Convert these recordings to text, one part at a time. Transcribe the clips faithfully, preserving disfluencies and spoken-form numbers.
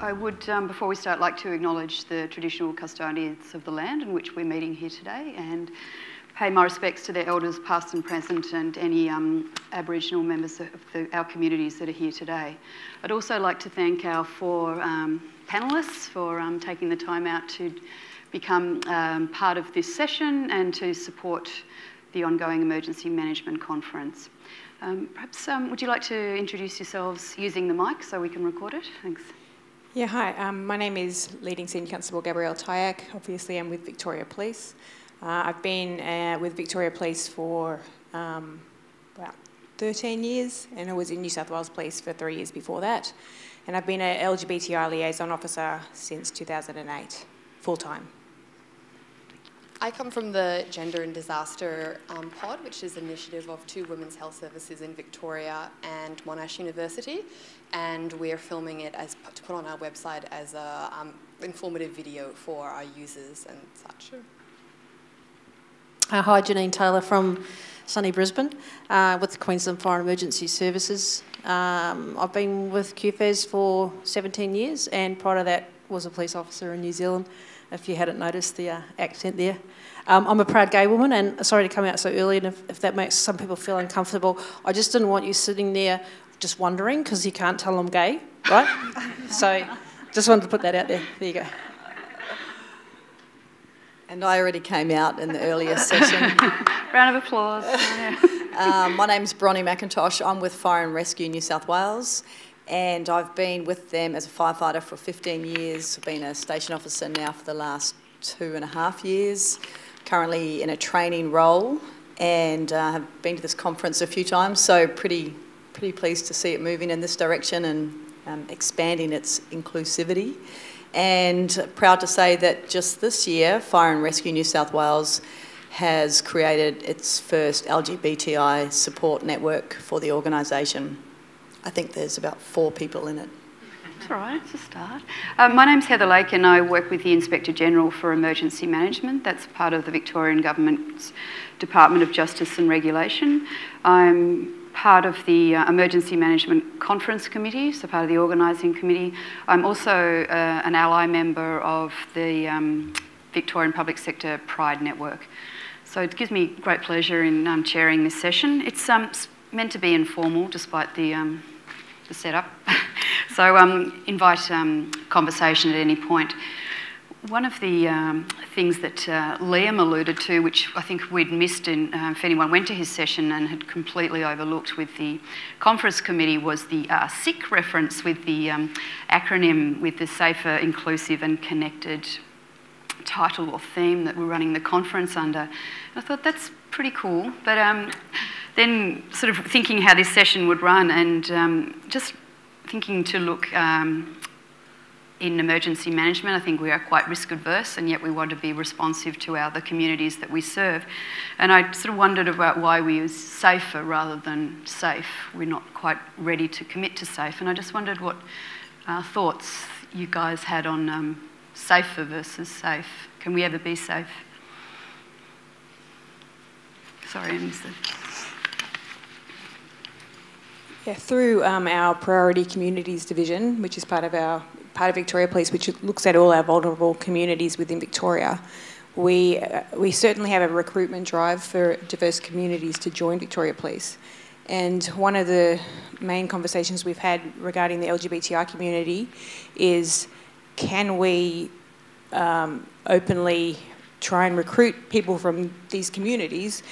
I would, um, before we start, like to acknowledge the traditional custodians of the land in which we're meeting here today and pay my respects to their elders past and present and any um, Aboriginal members of the, our communities that are here today. I'd also like to thank our four um, panellists for um, taking the time out to become um, part of this session and to support the ongoing Emergency Management Conference. Um, perhaps um, would you like to introduce yourselves using the mic so we can record it? Thanks. Yeah, hi. Um, my name is Leading Senior Constable Gabrielle Tayak. Obviously, I'm with Victoria Police. Uh, I've been uh, with Victoria Police for um, about thirteen years, and I was in New South Wales Police for three years before that. And I've been an L G B T I liaison officer since two thousand eight, full-time. I come from the Gender and Disaster um, pod, which is an initiative of two women's health services in Victoria and Monash University, and we're filming it as, to put on our website as an um, informative video for our users and such. Uh, hi, Janine Taylor from sunny Brisbane uh, with the Queensland Fire Emergency Services. Um, I've been with Q F E S for seventeen years, and prior to that was a police officer in New Zealand, if you hadn't noticed the uh, accent there. Um, I'm a proud gay woman, and sorry to come out so early, and if, if that makes some people feel uncomfortable, I just didn't want you sitting there just wondering, because you can't tell I'm gay, right? So just wanted to put that out there. There you go. And I already came out in the earlier session. Round of applause. um, my name's Bronnie McIntosh. I'm with Fire and Rescue New South Wales, and I've been with them as a firefighter for fifteen years, I've been a station officer now for the last two and a half years, currently in a training role, and uh, have been to this conference a few times, so pretty, pretty pleased to see it moving in this direction and um, expanding its inclusivity. And proud to say that just this year, Fire and Rescue New South Wales has created its first L G B T I support network for the organisation. I think there's about four people in it. That's all right, it's a start. Um, my name's Heather Lake, and I work with the Inspector General for Emergency Management. That's part of the Victorian Government's Department of Justice and Regulation. I'm part of the uh, Emergency Management Conference Committee, so part of the organising committee. I'm also uh, an ally member of the um, Victorian Public Sector Pride Network. So it gives me great pleasure in um, chairing this session. It's um, meant to be informal, despite the, um, the setup. So um, invite um, conversation at any point. One of the um, things that uh, Liam alluded to, which I think we'd missed in, uh, if anyone went to his session and had completely overlooked with the conference committee, was the uh, SIC reference with the um, acronym with the Safer, Inclusive and Connected title or theme that we're running the conference under. And I thought that's pretty cool. But um, then sort of thinking how this session would run and um, just thinking to look um, in emergency management, I think we are quite risk adverse, and yet we want to be responsive to our, the communities that we serve. And I sort of wondered about why we use safer rather than safe. We're not quite ready to commit to safe. And I just wondered what uh, thoughts you guys had on um, safer versus safe. Can we ever be safe? Sorry, I missed it. Yeah, through um, our Priority Communities Division, which is part of our part of Victoria Police, which looks at all our vulnerable communities within Victoria, we uh, we certainly have a recruitment drive for diverse communities to join Victoria Police. And one of the main conversations we've had regarding the L G B T I community is, can we um, openly try and recruit people from these communities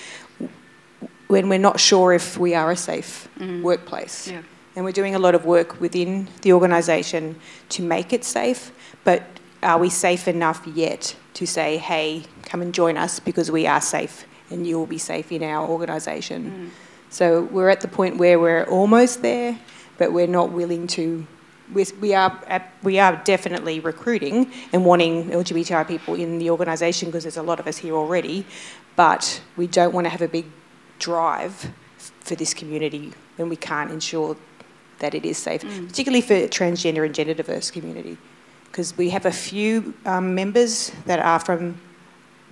when we're not sure if we are a safe mm-hmm. workplace. Yeah. And we're doing a lot of work within the organisation to make it safe, but are we safe enough yet to say, hey, come and join us because we are safe and you'll be safe in our organisation. Mm. So we're at the point where we're almost there, but we're not willing to, we're, we, are at, we are definitely recruiting and wanting L G B T I people in the organisation because there's a lot of us here already, but we don't want to have a big drive for this community when we can't ensure that it is safe, mm. particularly for transgender and gender diverse community, because we have a few um, members that are from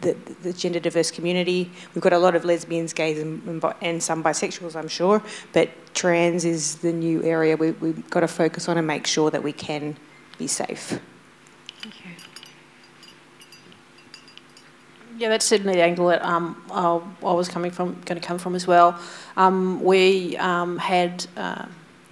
the, the gender diverse community. We've got a lot of lesbians, gays and, and some bisexuals, I'm sure, but trans is the new area we, we've got to focus on and make sure that we can be safe. Thank you. Yeah, that's certainly the angle that um, I, I was coming from, going to come from as well. Um, we um, had uh,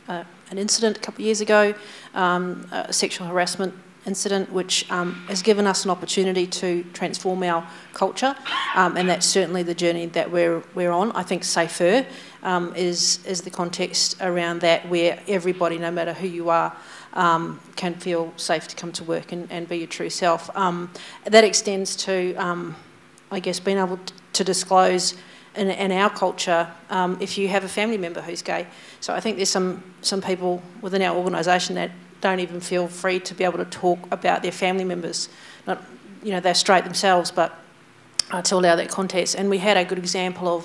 uh, an incident a couple of years ago, um, a sexual harassment incident, which um, has given us an opportunity to transform our culture, um, and that's certainly the journey that we're we're on. I think safer um, is is the context around that, where everybody, no matter who you are, Um, can feel safe to come to work and, and be your true self. Um, that extends to, um, I guess, being able to disclose in, in our culture um, if you have a family member who's gay. So I think there's some, some people within our organisation that don't even feel free to be able to talk about their family members. Not, you know, they're straight themselves, but uh, to allow that context. And we had a good example of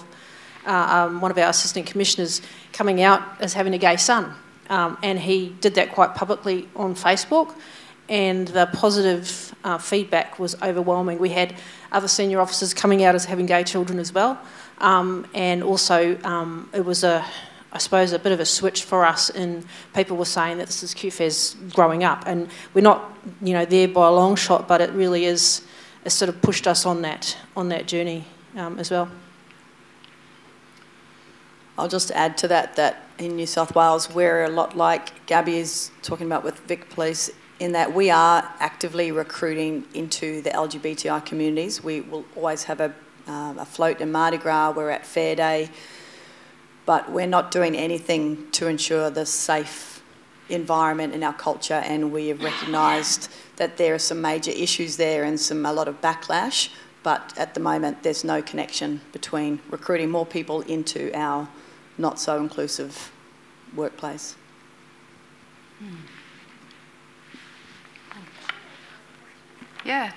uh, um, one of our assistant commissioners coming out as having a gay son. Um, and he did that quite publicly on Facebook, and the positive uh, feedback was overwhelming. We had other senior officers coming out as having gay children as well, um, and also um, it was a, I suppose, a bit of a switch for us, and people were saying that this is Q F S growing up, and we're not, you know, there by a long shot, but it really is, it sort of pushed us on that on that journey um, as well. I'll just add to that that in New South Wales, we're a lot like Gabby is talking about with Vic Police, in that we are actively recruiting into the L G B T I communities. We will always have a, um, a float in Mardi Gras, we're at Fair Day, but we're not doing anything to ensure the safe environment in our culture, and we have recognised that there are some major issues there and some a lot of backlash, but at the moment there's no connection between recruiting more people into our not so inclusive workplace. Yeah.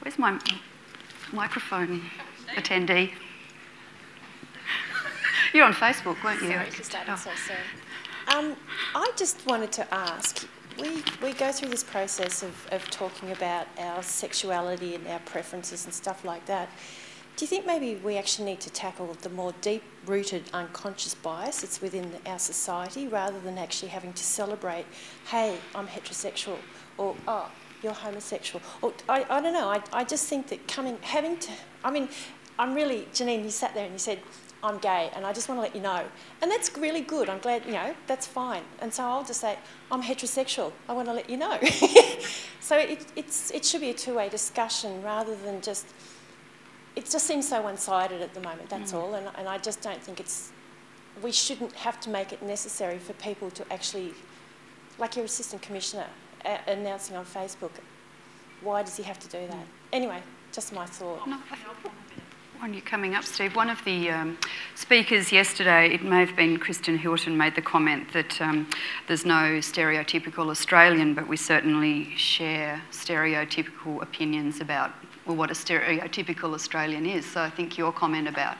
Where's my microphone, attendee? You're on Facebook, weren't you? Sorry, Christine, I'm so sorry. Um, I just wanted to ask, we, we go through this process of, of talking about our sexuality and our preferences and stuff like that. Do you think maybe we actually need to tackle the more deep-rooted unconscious bias that's within our society, rather than actually having to celebrate, hey, I'm heterosexual, or oh, you're homosexual, or I, I don't know, I, I just think that coming, having to, I mean, I'm really, Janine, you sat there and you said, I'm gay, and I just want to let you know. And that's really good, I'm glad, you know, that's fine. And so I'll just say, I'm heterosexual, I want to let you know. So it, it's, it should be a two-way discussion, rather than just, it just seems so one-sided at the moment, that's mm. all, and, and I just don't think it's... We shouldn't have to make it necessary for people to actually... Like your assistant commissioner uh, announcing on Facebook, why does he have to do that? Mm. Anyway, just my thought. No, I think when you're coming up, Steve, one of the um, speakers yesterday, it may have been Kristen Hilton, made the comment that um, there's no stereotypical Australian, but we certainly share stereotypical opinions about... Well, what a stereotypical Australian is. So I think your comment about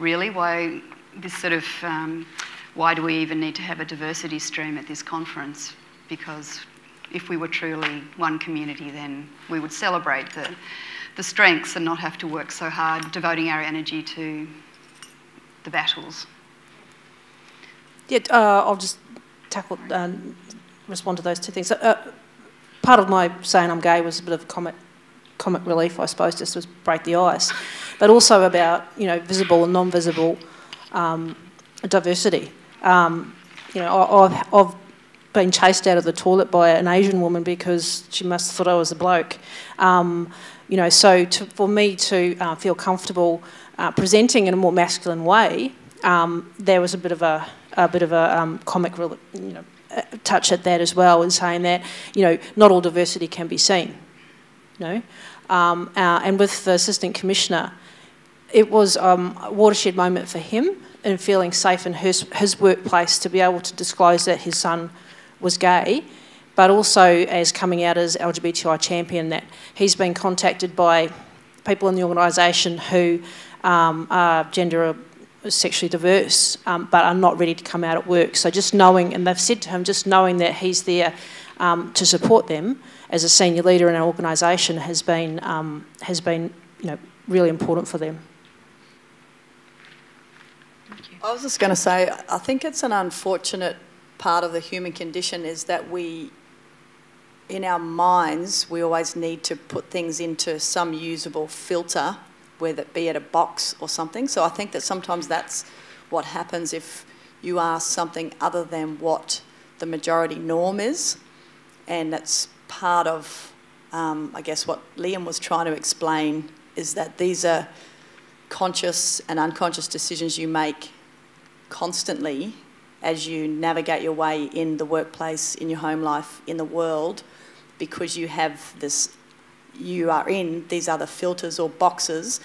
really why this sort of, um, why do we even need to have a diversity stream at this conference? Because if we were truly one community, then we would celebrate the, the strengths and not have to work so hard, devoting our energy to the battles. Yeah, uh, I'll just tackle, uh, respond to those two things. Uh, part of my saying I'm gay was a bit of a comment comic relief, I suppose, just to break the ice, but also about, you know, visible and non-visible um, diversity. Um, you know, I, I've, I've been chased out of the toilet by an Asian woman because she must have thought I was a bloke. Um, you know, so to, for me to uh, feel comfortable uh, presenting in a more masculine way, um, there was a bit of a, a bit of a um, comic, you know, touch at that as well, in saying that, you know, not all diversity can be seen. No, um, uh, and with the assistant commissioner, it was um, a watershed moment for him in feeling safe in his, his workplace to be able to disclose that his son was gay, but also as coming out as L G B T I champion, that he's been contacted by people in the organisation who um, are gender or sexually diverse, um, but are not ready to come out at work. So just knowing, and they've said to him, just knowing that he's there um, to support them as a senior leader in our organisation has been, um, has been, you know, really important for them. I was just going to say, I think it's an unfortunate part of the human condition is that we, in our minds, we always need to put things into some usable filter, whether it be at a box or something. So I think that sometimes that's what happens if you ask something other than what the majority norm is, and that's part of, um, I guess, what Liam was trying to explain, is that these are conscious and unconscious decisions you make constantly as you navigate your way in the workplace, in your home life, in the world, because you have this, you are in these other filters or boxes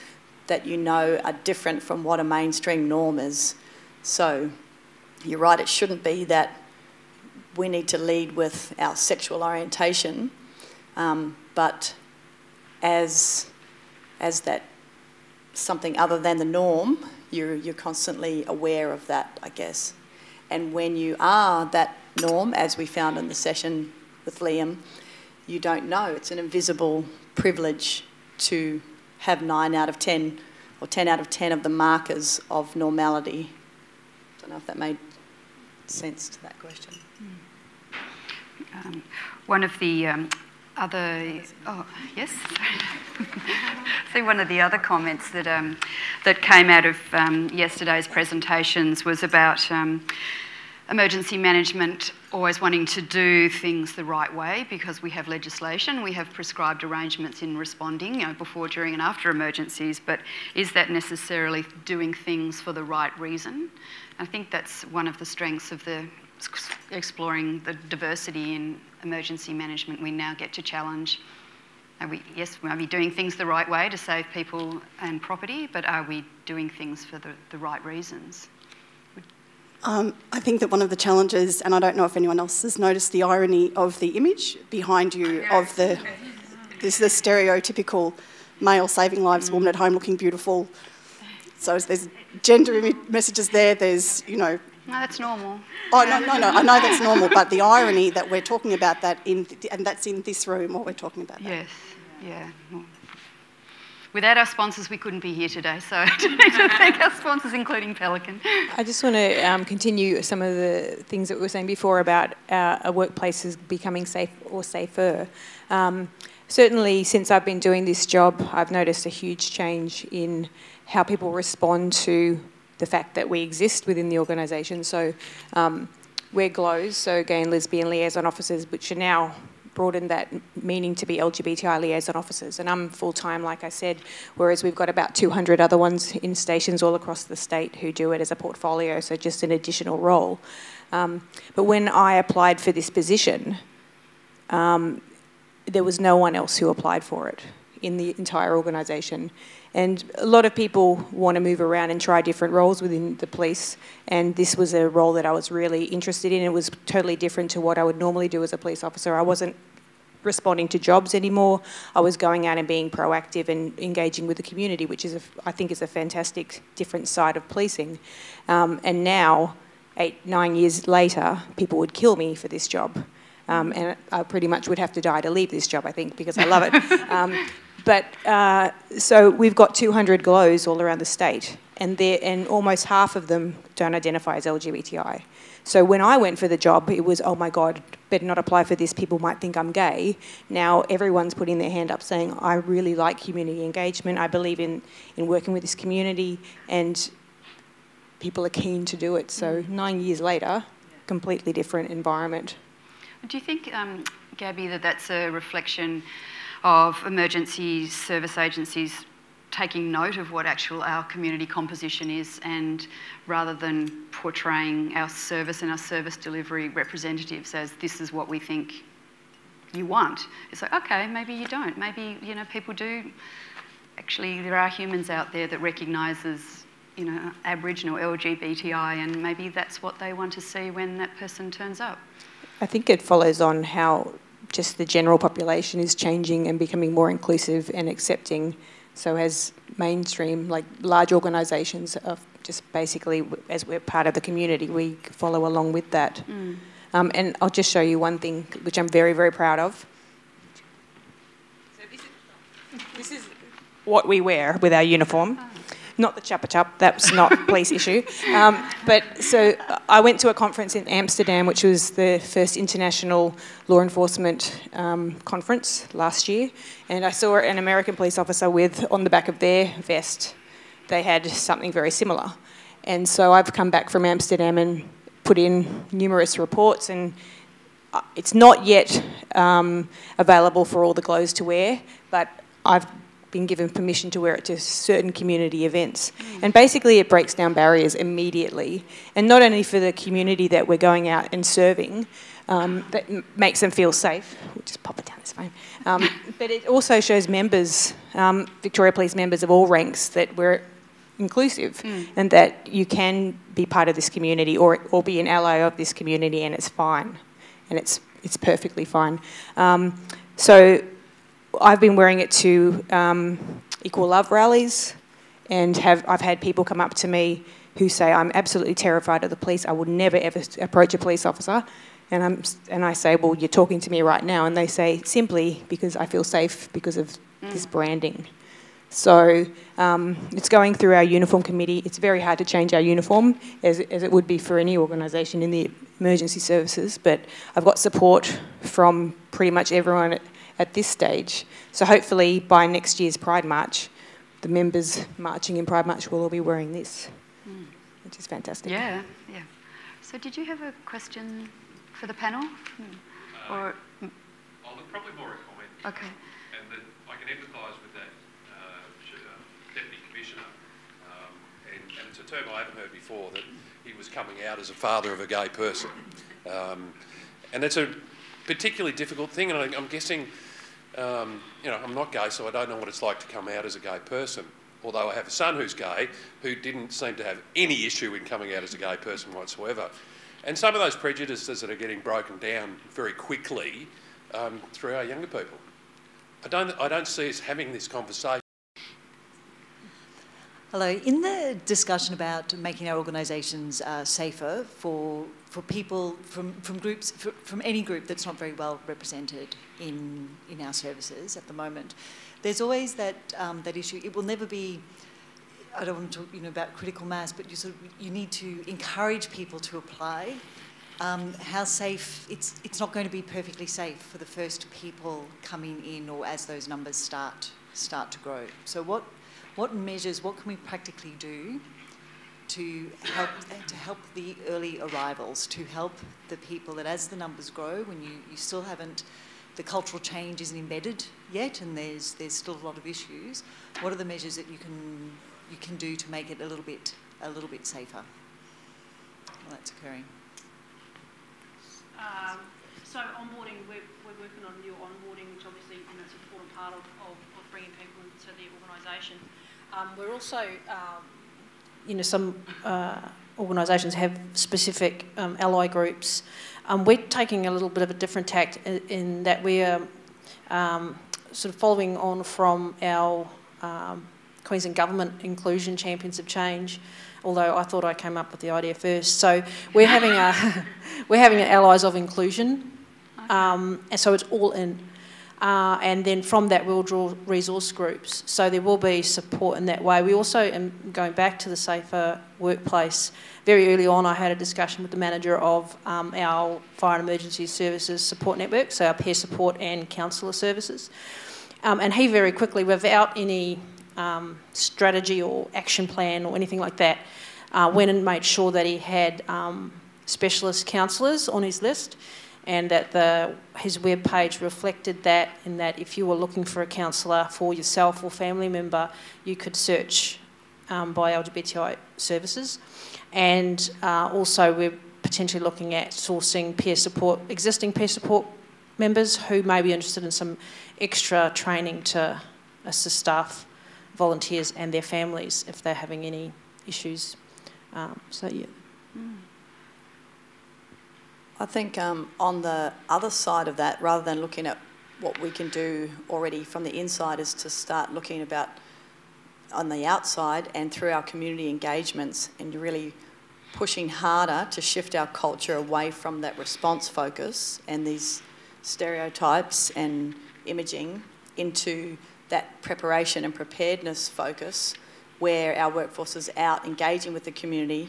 that you know are different from what a mainstream norm is. So you're right, it shouldn't be that we need to lead with our sexual orientation, um, but as as that something other than the norm, you're, you're constantly aware of that, I guess. And when you are that norm, as we found in the session with Liam, you don't know. It's an invisible privilege to have nine out of ten or ten out of ten of the markers of normality. I don't know if that made sense to that question. Um, one of the um, other, oh yes, see, one of the other comments that um, that came out of um, yesterday's presentations was about um, emergency management always wanting to do things the right way because we have legislation, we have prescribed arrangements in responding, you know, before, during, and after emergencies. But is that necessarily doing things for the right reason? I think that's one of the strengths of the exploring the diversity in emergency management. We now get to challenge, are we, yes, are we doing things the right way to save people and property, but are we doing things for the, the right reasons? Um, I think that one of the challenges, and I don't know if anyone else has noticed the irony of the image behind you of the, this, the stereotypical male saving lives, mm. woman at home looking beautiful. So there's gender image messages there, there's, you know, no, that's normal. Oh, no, no, no, I know that's normal, but the irony that we're talking about that, in th and that's in this room, what we're talking about. That. Yes, yeah. Well, without our sponsors, we couldn't be here today, so I need to thank our sponsors, including Pelican. I just want to um, continue some of the things that we were saying before about uh, a workplace is becoming safe or safer. Um, certainly, since I've been doing this job, I've noticed a huge change in how people respond to the fact that we exist within the organisation. So um, we're GLOWs, so gay and lesbian liaison officers, which are now broadened that meaning to be L G B T I liaison officers. And I'm full-time, like I said, whereas we've got about two hundred other ones in stations all across the state who do it as a portfolio, so just an additional role. Um, but when I applied for this position, um, there was no one else who applied for it in the entire organisation. And a lot of people want to move around and try different roles within the police, and this was a role that I was really interested in. It was totally different to what I would normally do as a police officer. I wasn't responding to jobs anymore. I was going out and being proactive and engaging with the community, which is, a, I think, is a fantastic different side of policing. Um, and now, eight, nine years later, people would kill me for this job. Um, and I pretty much would have to die to leave this job, I think, because I love it. Um, But, uh, so we've got two hundred GLOWs all around the state, and, and almost half of them don't identify as L G B T I. So when I went for the job, it was, oh my God, better not apply for this, people might think I'm gay. Now everyone's putting their hand up saying, I really like community engagement, I believe in, in working with this community, and people are keen to do it. So nine years later, completely different environment. Do you think, um, Gabby, that that's a reflection of emergency service agencies taking note of what actual our community composition is, and rather than portraying our service and our service delivery representatives as this is what we think you want? It's like, okay, maybe you don't. Maybe, you know, people do. Actually, there are humans out there that recognises, you know, Aboriginal, L G B T I, and maybe that's what they want to see when that person turns up. I think it follows on how just the general population is changing and becoming more inclusive and accepting. So as mainstream, like large organisations are just basically, as we're part of the community, we follow along with that. Mm. Um, and I'll just show you one thing, which I'm very, very proud of. So this is, this is what we wear with our uniform. Not the chuppa chup, that was not a police issue. Um, but so I went to a conference in Amsterdam, which was the first international law enforcement um, conference last year. And I saw an American police officer with, on the back of their vest, they had something very similar. And so I've come back from Amsterdam and put in numerous reports, and it's not yet um, available for all the Glows to wear, but I've been given permission to wear it to certain community events. Mm. And basically it breaks down barriers immediately. And not only for the community that we're going out and serving, um, that m makes them feel safe. We'll just pop it down this phone. Um, but it also shows members, um, Victoria Police members of all ranks, that we're inclusive mm. and that you can be part of this community or, or be an ally of this community, and it's fine. And it's, it's perfectly fine. Um, so I've been wearing it to um, equal love rallies, and have I've had people come up to me who say, I'm absolutely terrified of the police. I would never ever approach a police officer. And, I'm, and I say, well, you're talking to me right now. And they say, simply because I feel safe because of mm. this branding. So um, it's going through our uniform committee. It's very hard to change our uniform, as, as it would be for any organisation in the emergency services. But I've got support from pretty much everyone at, at this stage. So hopefully by next year's Pride March, the members marching in Pride March will all be wearing this, mm. which is fantastic. Yeah, yeah. So did you have a question for the panel? Hmm. Uh, or I'll probably more a comment. Okay. And that I can empathise with that. Um, and, and it's a term I haven't heard before, that he was coming out as a father of a gay person. Um, and that's a particularly difficult thing, and I, I'm guessing, um, you know, I'm not gay, so I don't know what it's like to come out as a gay person, although I have a son who's gay, who didn't seem to have any issue in coming out as a gay person whatsoever. And some of those prejudices that are getting broken down very quickly um, through our younger people. I don't, I don't see us having this conversation. Hello. In the discussion about making our organisations uh, safer for for people from from groups for, from any group that's not very well represented in in our services at the moment, there's always that um, that issue. It will never be. I don't want to talk, you know, about critical mass, but you sort of you need to encourage people to apply. Um, how safe? It's it's not going to be perfectly safe for the first people coming in, or as those numbers start start to grow. So what? What measures, what can we practically do to help to help the early arrivals, to help the people that as the numbers grow, when you, you still haven't, the cultural change isn't embedded yet, and there's there's still a lot of issues. What are the measures that you can you can do to make it a little bit a little bit safer while that's occurring? Um, so onboarding, we're, we're working on new onboarding, which obviously, you know, it's an important part of, of, of bringing people into the organisation. Um, we're also, um, you know, some uh, organisations have specific um, ally groups. Um, we're taking a little bit of a different tact in, in that we are um, sort of following on from our um, Queensland Government Inclusion Champions of Change, although I thought I came up with the idea first. So we're having a we're having an allies of inclusion, okay. um, and so it's all in. Uh, and then from that we'll draw resource groups. So there will be support in that way. We also, and going back to the safer workplace, very early on I had a discussion with the manager of um, our Fire and Emergency Services support network, so our peer support and counsellor services. Um, and he very quickly, without any um, strategy or action plan or anything like that, uh, went and made sure that he had um, specialist counsellors on his list, and that the, his web page reflected that, in that if you were looking for a counsellor for yourself or family member, you could search um, by L G B T I services. And uh, also we're potentially looking at sourcing peer support, existing peer support members who may be interested in some extra training to assist staff, volunteers and their families if they're having any issues. Um, so, yeah. Mm. I think um, on the other side of that, rather than looking at what we can do already from the inside, is to start looking about on the outside and through our community engagements, and really pushing harder to shift our culture away from that response focus and these stereotypes and imaging into that preparation and preparedness focus, where our workforce is out engaging with the community,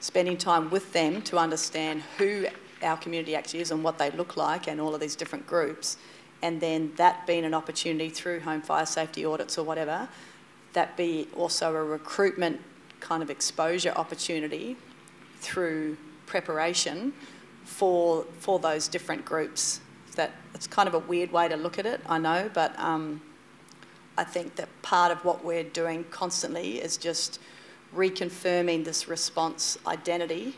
spending time with them to understand who our community actually is and what they look like and all of these different groups, and then that being an opportunity through home fire safety audits or whatever, that be also a recruitment kind of exposure opportunity through preparation for for those different groups. That it's kind of a weird way to look at it, I know, but um, I think that part of what we're doing constantly is just reconfirming this response identity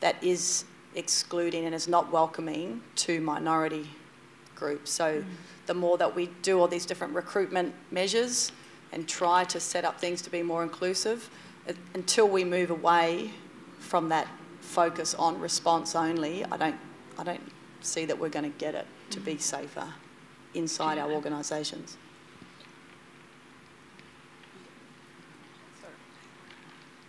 that is excluding and is not welcoming to minority groups. So mm. the more that we do all these different recruitment measures and try to set up things to be more inclusive, it, until we move away from that focus on response only, I don't, I don't see that we're going to get it to be safer inside our organisations.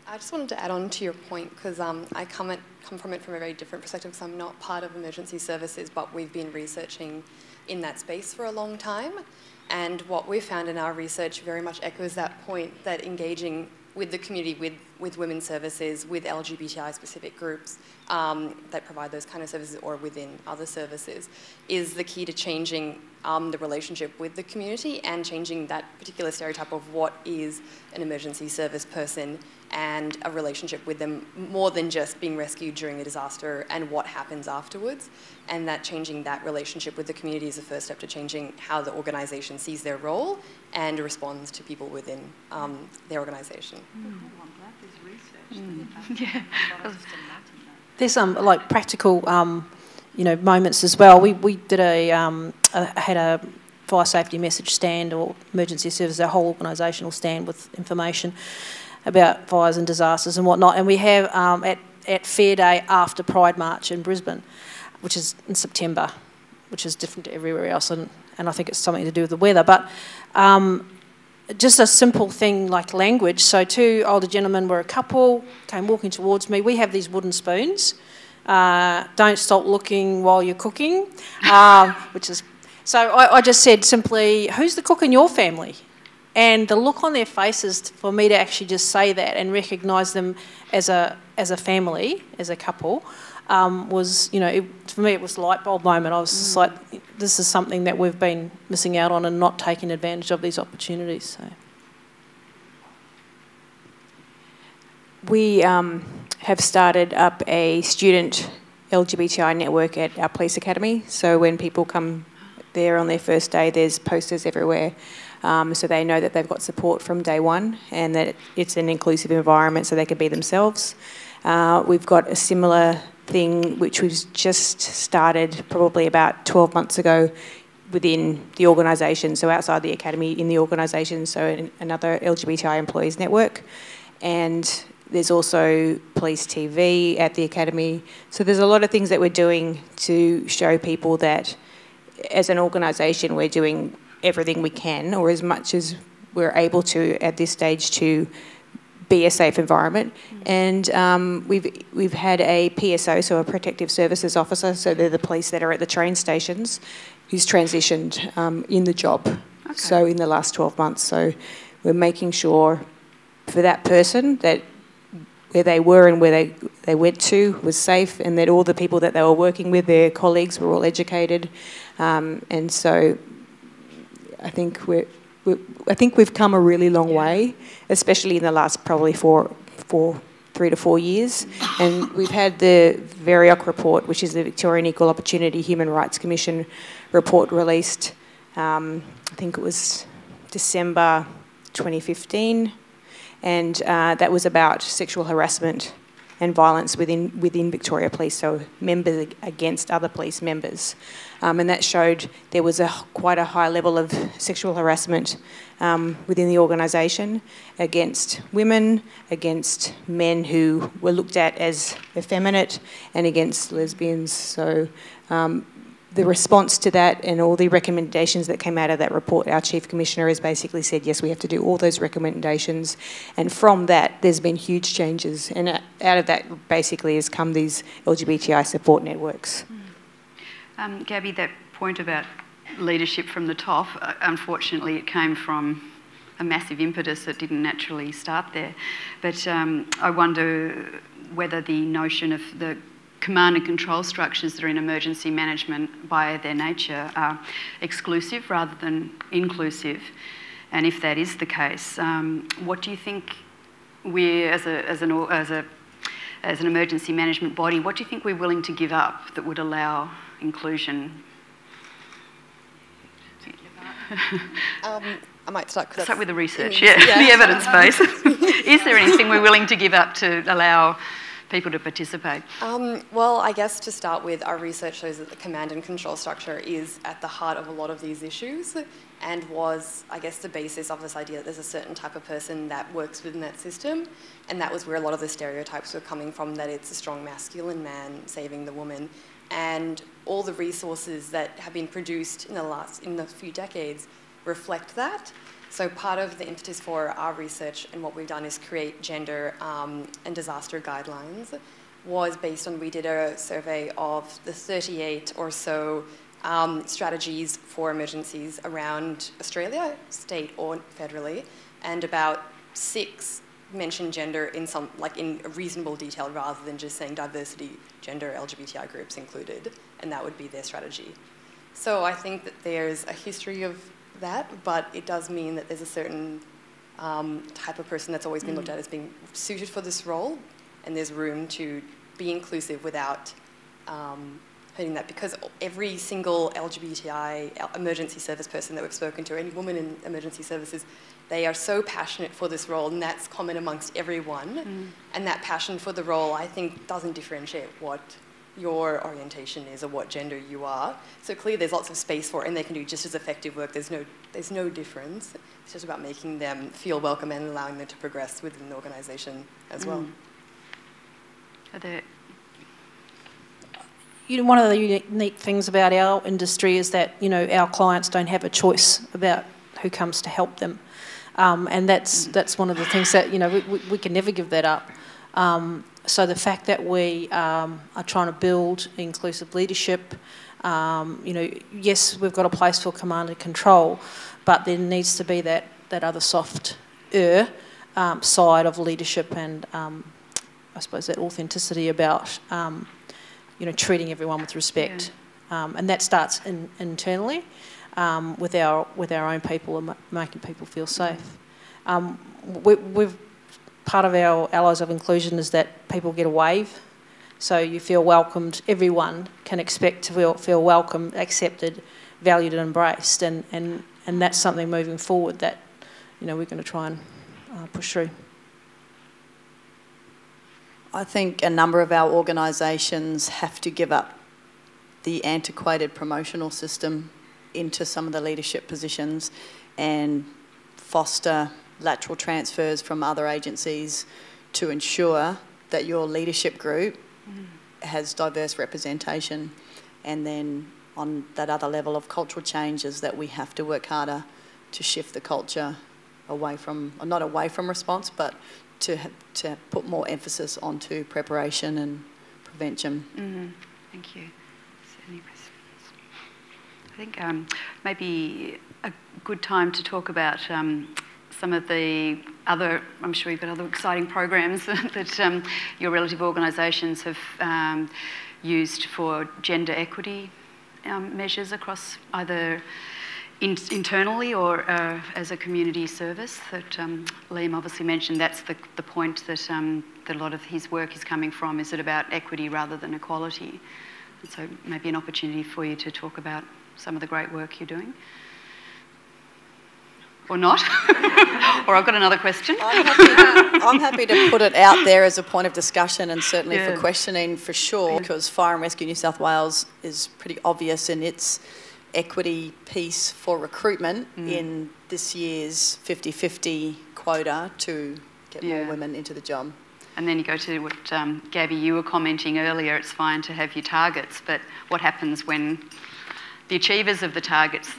I just wanted to add on to your point, because um, I come, at, come from it from a very different perspective, because I'm not part of emergency services, but we've been researching in that space for a long time. And what we've found in our research very much echoes that point, that engaging with the community, with, with women's services, with L G B T I specific groups um, that provide those kind of services or within other services, is the key to changing um, the relationship with the community and changing that particular stereotype of what is an emergency service person and a relationship with them, more than just being rescued during a disaster and what happens afterwards. And that changing that relationship with the community is the first step to changing how the organisation sees their role and responds to people within um, their organisation. Mm. Oh, I'm glad there's research. Mm. Yeah. There's some like practical, um, you know, moments as well. We we did a, um, a had a. fire safety message stand, or emergency service, our whole organisational stand with information about fires and disasters and whatnot. And we have um, at, at Fair Day after Pride March in Brisbane, which is in September, which is different to everywhere else, and, and I think it's something to do with the weather. But um, just a simple thing like language. So two older gentlemen were a couple, came walking towards me. We have these wooden spoons. Uh, don't stop looking while you're cooking, um, which is... So I, I just said simply, who's the cook in your family? And the look on their faces for me to actually just say that and recognise them as a as a family, as a couple, um, was, you know, it, for me it was a light bulb moment. I was just like, this is something that we've been missing out on and not taking advantage of these opportunities. So we um, have started up a student L G B T I network at our police academy. So when people come there on their first day, there's posters everywhere, um, so they know that they've got support from day one and that it's an inclusive environment so they can be themselves. Uh, we've got a similar thing which we've just started probably about twelve months ago within the organisation, so outside the academy in the organisation, so in another L G B T I employees network. And there's also police T V at the academy. So there's a lot of things that we're doing to show people that as an organisation, we're doing everything we can, or as much as we're able to at this stage, to be a safe environment. Mm-hmm. And um, we've, we've had a P S O, so a Protective Services Officer, so they're the police that are at the train stations, who's transitioned um, in the job, okay. So in the last twelve months. So we're making sure for that person that where they were and where they, they went to was safe, and that all the people that they were working with, their colleagues, were all educated. Um, and so I think, we're, we're, I think we've come a really long yeah. way, especially in the last probably four, four, three to four years. And we've had the VeriAC report, which is the Victorian Equal Opportunity Human Rights Commission report, released, um, I think it was December twenty fifteen. And uh, that was about sexual harassment and violence within within Victoria Police, so members against other police members. Um, and that showed there was a, quite a high level of sexual harassment um, within the organisation, against women, against men who were looked at as effeminate, and against lesbians. So um, the response to that and all the recommendations that came out of that report, our Chief Commissioner has basically said, yes, we have to do all those recommendations. And from that, there's been huge changes. And out of that basically has come these L G B T I support networks. Um, Gabby, that point about leadership from the top, uh, unfortunately, it came from a massive impetus that didn't naturally start there. But um, I wonder whether the notion of the command and control structures that are in emergency management by their nature are exclusive rather than inclusive. And if that is the case, um, what do you think we, as, a, as, an, as, a, as an emergency management body, what do you think we're willing to give up that would allow inclusion? Um, I might start, start with the research, yeah, yeah. The evidence base. Is there anything we're willing to give up to allow people to participate? Um, well, I guess to start with, our research shows that the command and control structure is at the heart of a lot of these issues and was, I guess, the basis of this idea that there's a certain type of person that works within that system, and that was where a lot of the stereotypes were coming from, that it's a strong masculine man saving the woman. And all the resources that have been produced in the last, in the few decades reflect that. So part of the impetus for our research and what we've done is create gender um, and disaster guidelines, was based on, we did a survey of the thirty-eight or so um, strategies for emergencies around Australia, state or federally, and about six mention gender in some, like in reasonable detail, rather than just saying diversity, gender, L G B T I groups included, and that would be their strategy. So I think that there's a history of that, but it does mean that there's a certain um, type of person that's always been looked at as being suited for this role, and there's room to be inclusive without um, hurting that, because every single L G B T I emergency service person that we've spoken to, any woman in emergency services, they are so passionate for this role, and that's common amongst everyone. Mm. And that passion for the role, I think, doesn't differentiate what your orientation is or what gender you are. So clearly there's lots of space for it, and they can do just as effective work. There's no, there's no difference. It's just about making them feel welcome and allowing them to progress within the organisation as mm. well. Are there You know, one of the unique things about our industry is that, you know, our clients don't have a choice about who comes to help them. Um, and that's, that's one of the things that, you know, we, we can never give that up. Um, so the fact that we um, are trying to build inclusive leadership, um, you know, yes, we've got a place for command and control, but there needs to be that, that other softer um, side of leadership and, um, I suppose, that authenticity about... Um, you know, treating everyone with respect, yeah. um, and that starts in, internally um, with our with our own people and making people feel safe. Um, we, we've part of our allies of inclusion is that people get a wave, so you feel welcomed. Everyone can expect to feel feel welcome, accepted, valued, and embraced, and and and that's something moving forward that, you know, we're going to try and uh, push through. I think a number of our organisations have to give up the antiquated promotional system into some of the leadership positions and foster lateral transfers from other agencies to ensure that your leadership group mm. has diverse representation. And then on that other level of cultural changes, that we have to work harder to shift the culture away from, or not away from response, but to to put more emphasis onto preparation and prevention. Mm-hmm. Thank you. Is there any questions? I think um, maybe a good time to talk about um, some of the other, I'm sure you've got other exciting programs that um, your relative organisations have um, used for gender equity um, measures across either internally or uh, as a community service that um, Liam obviously mentioned. That's the, the point that, um, that a lot of his work is coming from, is it about equity rather than equality. And so maybe an opportunity for you to talk about some of the great work you're doing. Or not. Or I've got another question. I'm happy, to, I'm happy to put it out there as a point of discussion, and certainly yeah. for questioning for sure, because Fire and Rescue New South Wales is pretty obvious in its equity piece for recruitment mm. in this year's fifty fifty quota to get yeah. more women into the job. And then you go to what, um, Gabby, you were commenting earlier, it's fine to have your targets, but what happens when the achievers of the targets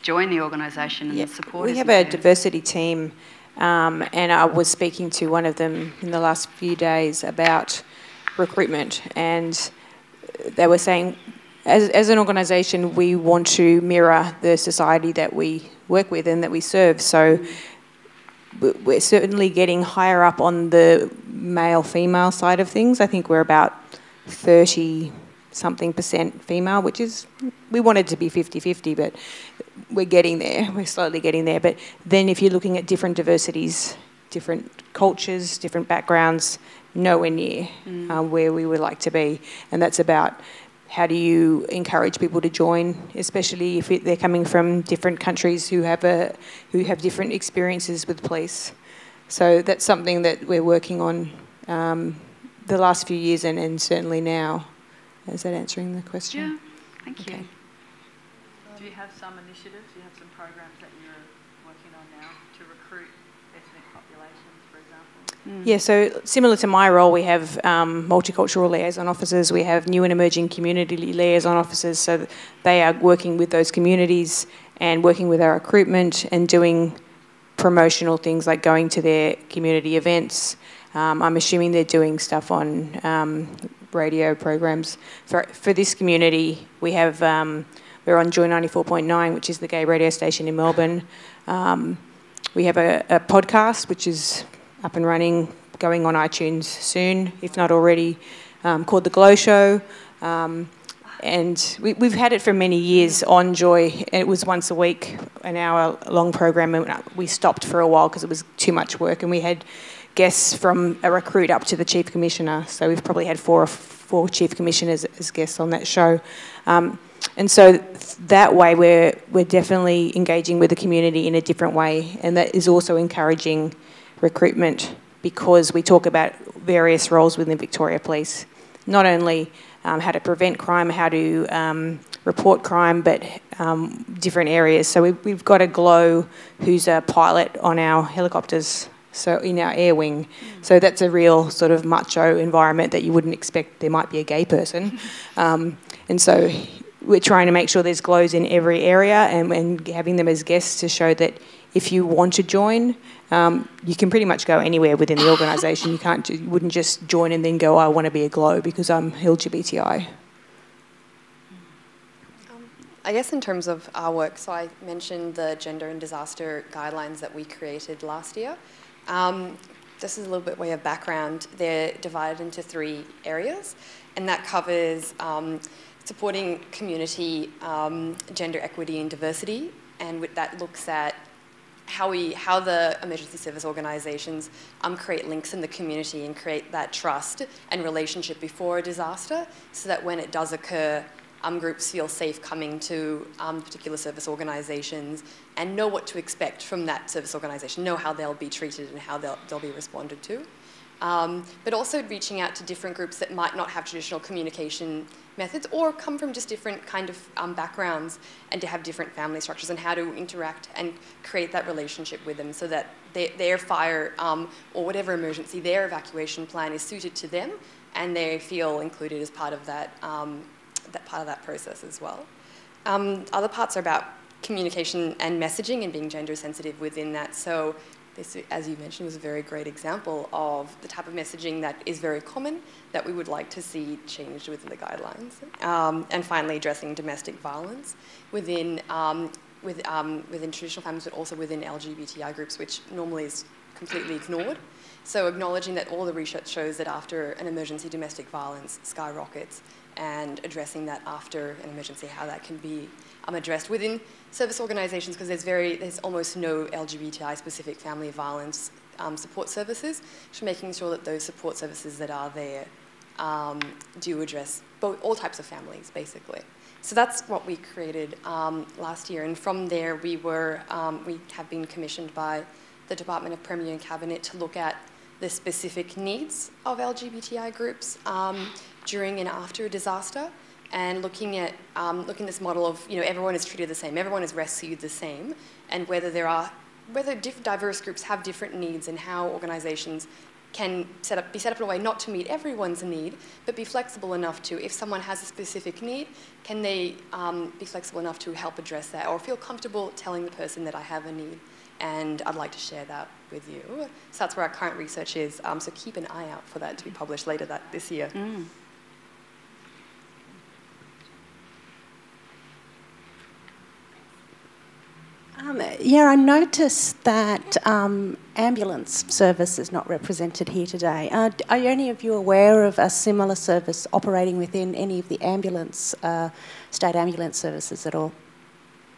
join the organisation and yep. the support? We have a there. diversity team, um, and I was speaking to one of them in the last few days about recruitment, and they were saying, As, as an organisation, we want to mirror the society that we work with and that we serve. So we're certainly getting higher up on the male-female side of things. I think we're about thirty something percent female, which is, we wanted to be fifty fifty, but we're getting there, we're slowly getting there. But then if you're looking at different diversities, different cultures, different backgrounds, nowhere near mm. uh, where we would like to be. And that's about how do you encourage people to join, especially if it, they're coming from different countries who have a who have different experiences with police. So that's something that we're working on um, the last few years and, and certainly now. Is that answering the question? Yeah, thank you. Okay. Do you have some initiatives, do you have some programs that you're working on now to recruit ethnic populations, for example? Mm. Yeah, so similar to my role, we have um, multicultural liaison officers, we have new and emerging community liaison officers, so they are working with those communities and working with our recruitment and doing promotional things like going to their community events. Um, I'm assuming they're doing stuff on um, radio programs. For, for this community, we have... Um, We're on Joy ninety-four point nine, which is the gay radio station in Melbourne. Um, we have a, a podcast, which is up and running, going on iTunes soon, if not already, um, called The Glow Show. Um, and we, we've had it for many years on Joy. It was once a week, an hour-long program, and we stopped for a while because it was too much work. And we had guests from a recruit up to the Chief Commissioner. So we've probably had four or four Chief Commissioners as guests on that show. Um, And so that way we're, we're definitely engaging with the community in a different way, and that is also encouraging recruitment because we talk about various roles within Victoria Police, not only um, how to prevent crime, how to um, report crime, but um, different areas. So we, we've got a Glow who's a pilot on our helicopters, so in our air wing. Mm. So that's a real sort of macho environment that you wouldn't expect there might be a gay person. um, and so... We're trying to make sure there's Glows in every area and, and having them as guests to show that if you want to join, um, you can pretty much go anywhere within the organisation. You can't, you wouldn't just join and then go, I want to be a Glow because I'm L G B T I. Um, I guess in terms of our work, so I mentioned the Gender and Disaster guidelines that we created last year. Um, this is a little bit way of background. They're divided into three areas, and that covers... Um, supporting community um, gender equity and diversity, and with that looks at how we, how the emergency service organisations um, create links in the community and create that trust and relationship before a disaster, so that when it does occur, um, groups feel safe coming to um, particular service organisations and know what to expect from that service organisation, know how they'll be treated and how they'll, they'll be responded to. Um, but also reaching out to different groups that might not have traditional communication methods or come from just different kind of um, backgrounds and to have different family structures and how to interact and create that relationship with them so that they, their fire um, or whatever emergency, their evacuation plan is suited to them and they feel included as part of that, um, that, part of that process as well. Um, other parts are about communication and messaging and being gender sensitive within that. So, this, as you mentioned, was a very great example of the type of messaging that is very common that we would like to see changed within the guidelines. Um, and finally, addressing domestic violence within, um, with, um, within traditional families, but also within L G B T I groups, which normally is completely ignored. So acknowledging that all the research shows that after an emergency, domestic violence skyrockets, and addressing that after an emergency, how that can be um, addressed within service organisations, because there's very, there's almost no L G B T I-specific family violence um, support services, so making sure that those support services that are there um, do address both, all types of families, basically. So that's what we created um, last year, and from there we were, um, we have been commissioned by the Department of Premier and Cabinet to look at the specific needs of L G B T I groups um, during and after a disaster, and looking at um, looking at this model of, you know, everyone is treated the same, everyone is rescued the same, and whether there are whether diff diverse groups have different needs and how organisations can set up, be set up in a way not to meet everyone's need, but be flexible enough to, if someone has a specific need, can they um, be flexible enough to help address that or feel comfortable telling the person that I have a need and I'd like to share that with you. So that's where our current research is, um, so keep an eye out for that to be published later that, this year. Mm. Um, yeah, I noticed that um, ambulance service is not represented here today. Uh, are any of you aware of a similar service operating within any of the ambulance, uh, state ambulance services at all?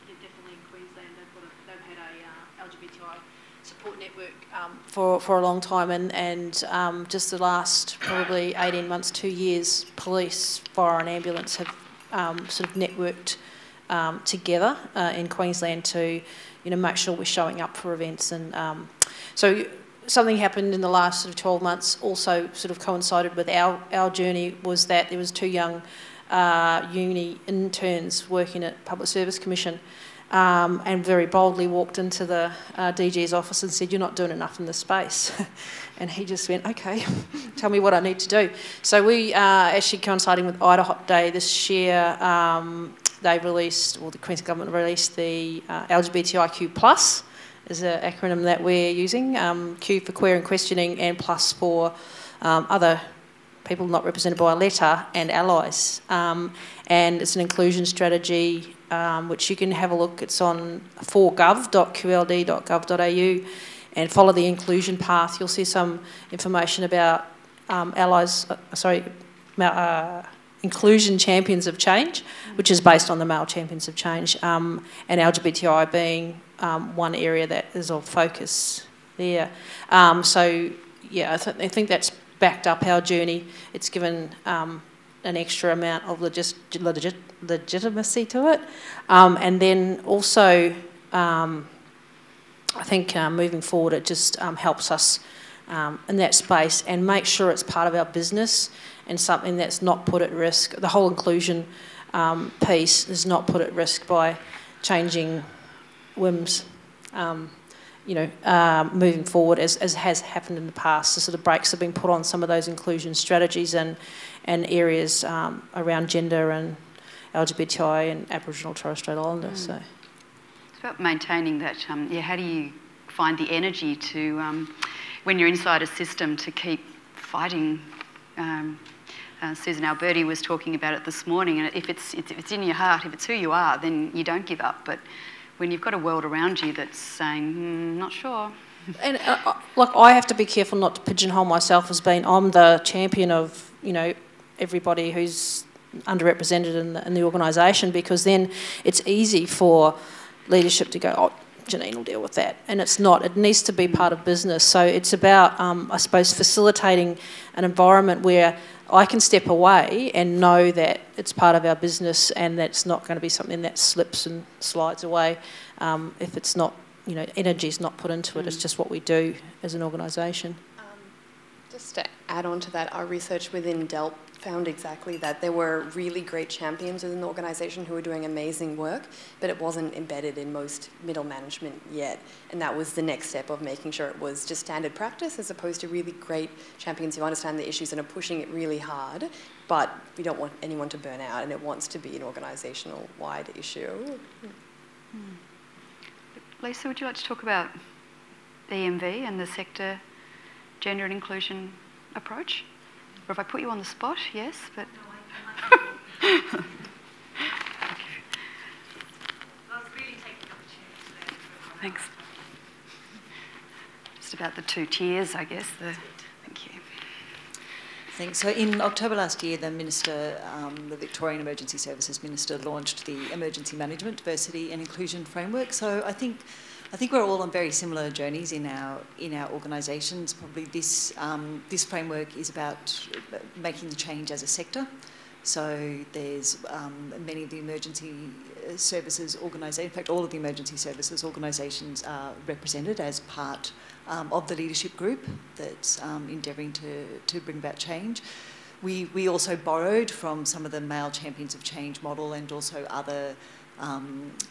Yeah, definitely in Queensland. They've, they've had a uh, L G B T I support network um, for, for a long time, and, and um, just the last probably eighteen months, two years, police, fire and ambulance have um, sort of networked Um, together uh, in Queensland to, you know, make sure we're showing up for events. And um, so something happened in the last sort of twelve months. Also, sort of coincided with our our journey was that there was two young uh, uni interns working at Public Service Commission, um, and very boldly walked into the uh, D G's office and said, "You're not doing enough in this space." And he just went, "Okay, tell me what I need to do." So we uh, actually coinciding with Idahot Day this year. Um, They released, or the Queensland Government released, the uh, L G B T I Q plus, is an acronym that we're using. Um, Q for queer and questioning, and plus for um, other people not represented by a letter, and allies. Um, and it's an inclusion strategy, um, which you can have a look. It's on forgov dot q l d dot gov dot a u, and follow the inclusion path. You'll see some information about um, allies, uh, sorry, uh, Inclusion Champions of Change, which is based on the Male Champions of Change, um, and L G B T I being um, one area that is of focus there. Um, so, yeah, I, th I think that's backed up our journey. It's given um, an extra amount of legis legit legitimacy to it. Um, and then also, um, I think uh, moving forward, it just um, helps us um, in that space and make sure it's part of our business, and something that's not put at risk. The whole inclusion um, piece is not put at risk by changing whims, um, you know, uh, moving forward, as, as has happened in the past. So sort of brakes have been put on some of those inclusion strategies and, and areas um, around gender and L G B T I and Aboriginal Torres Strait Islander. Mm. So. It's about maintaining that, um, yeah, how do you find the energy to, um, when you're inside a system, to keep fighting? Um, Uh, Susan Alberti was talking about it this morning, and if it's, if it's in your heart, if it's who you are, then you don't give up. But when you've got a world around you that's saying, mm, not sure. And uh, look, I have to be careful not to pigeonhole myself as being, I'm the champion of, you know, everybody who's underrepresented in the, in the organisation, because then it's easy for leadership to go, oh, Janine will deal with that. And it's not. It needs to be part of business. So it's about, um, I suppose, facilitating an environment where I can step away and know that it's part of our business, and that's not going to be something that slips and slides away um, if it's not, you know, energy's not put into it. It's just what we do as an organisation. Um, just to add on to that, our research within D E L P found exactly that. There were really great champions within the organisation who were doing amazing work, but it wasn't embedded in most middle management yet. And that was the next step of making sure it was just standard practice, as opposed to really great champions who understand the issues and are pushing it really hard, but we don't want anyone to burn out, and it wants to be an organisational-wide issue. Hmm. Lisa, would you like to talk about E M V and the sector gender and inclusion approach? Or if I put you on the spot, yes, but... No, thanks. Just about the two tiers, I guess. The... Thank you. Thanks. So in October last year, the Minister, um, the Victorian Emergency Services Minister, launched the Emergency Management, Diversity and Inclusion Framework. So I think... I think we're all on very similar journeys in our in our organisations. Probably this um, this framework is about making the change as a sector. So there's um, many of the emergency services organisations, in fact all of the emergency services organisations are represented as part um, of the leadership group that's um, endeavouring to, to bring about change. We, we also borrowed from some of the Male Champions of Change model and also other um,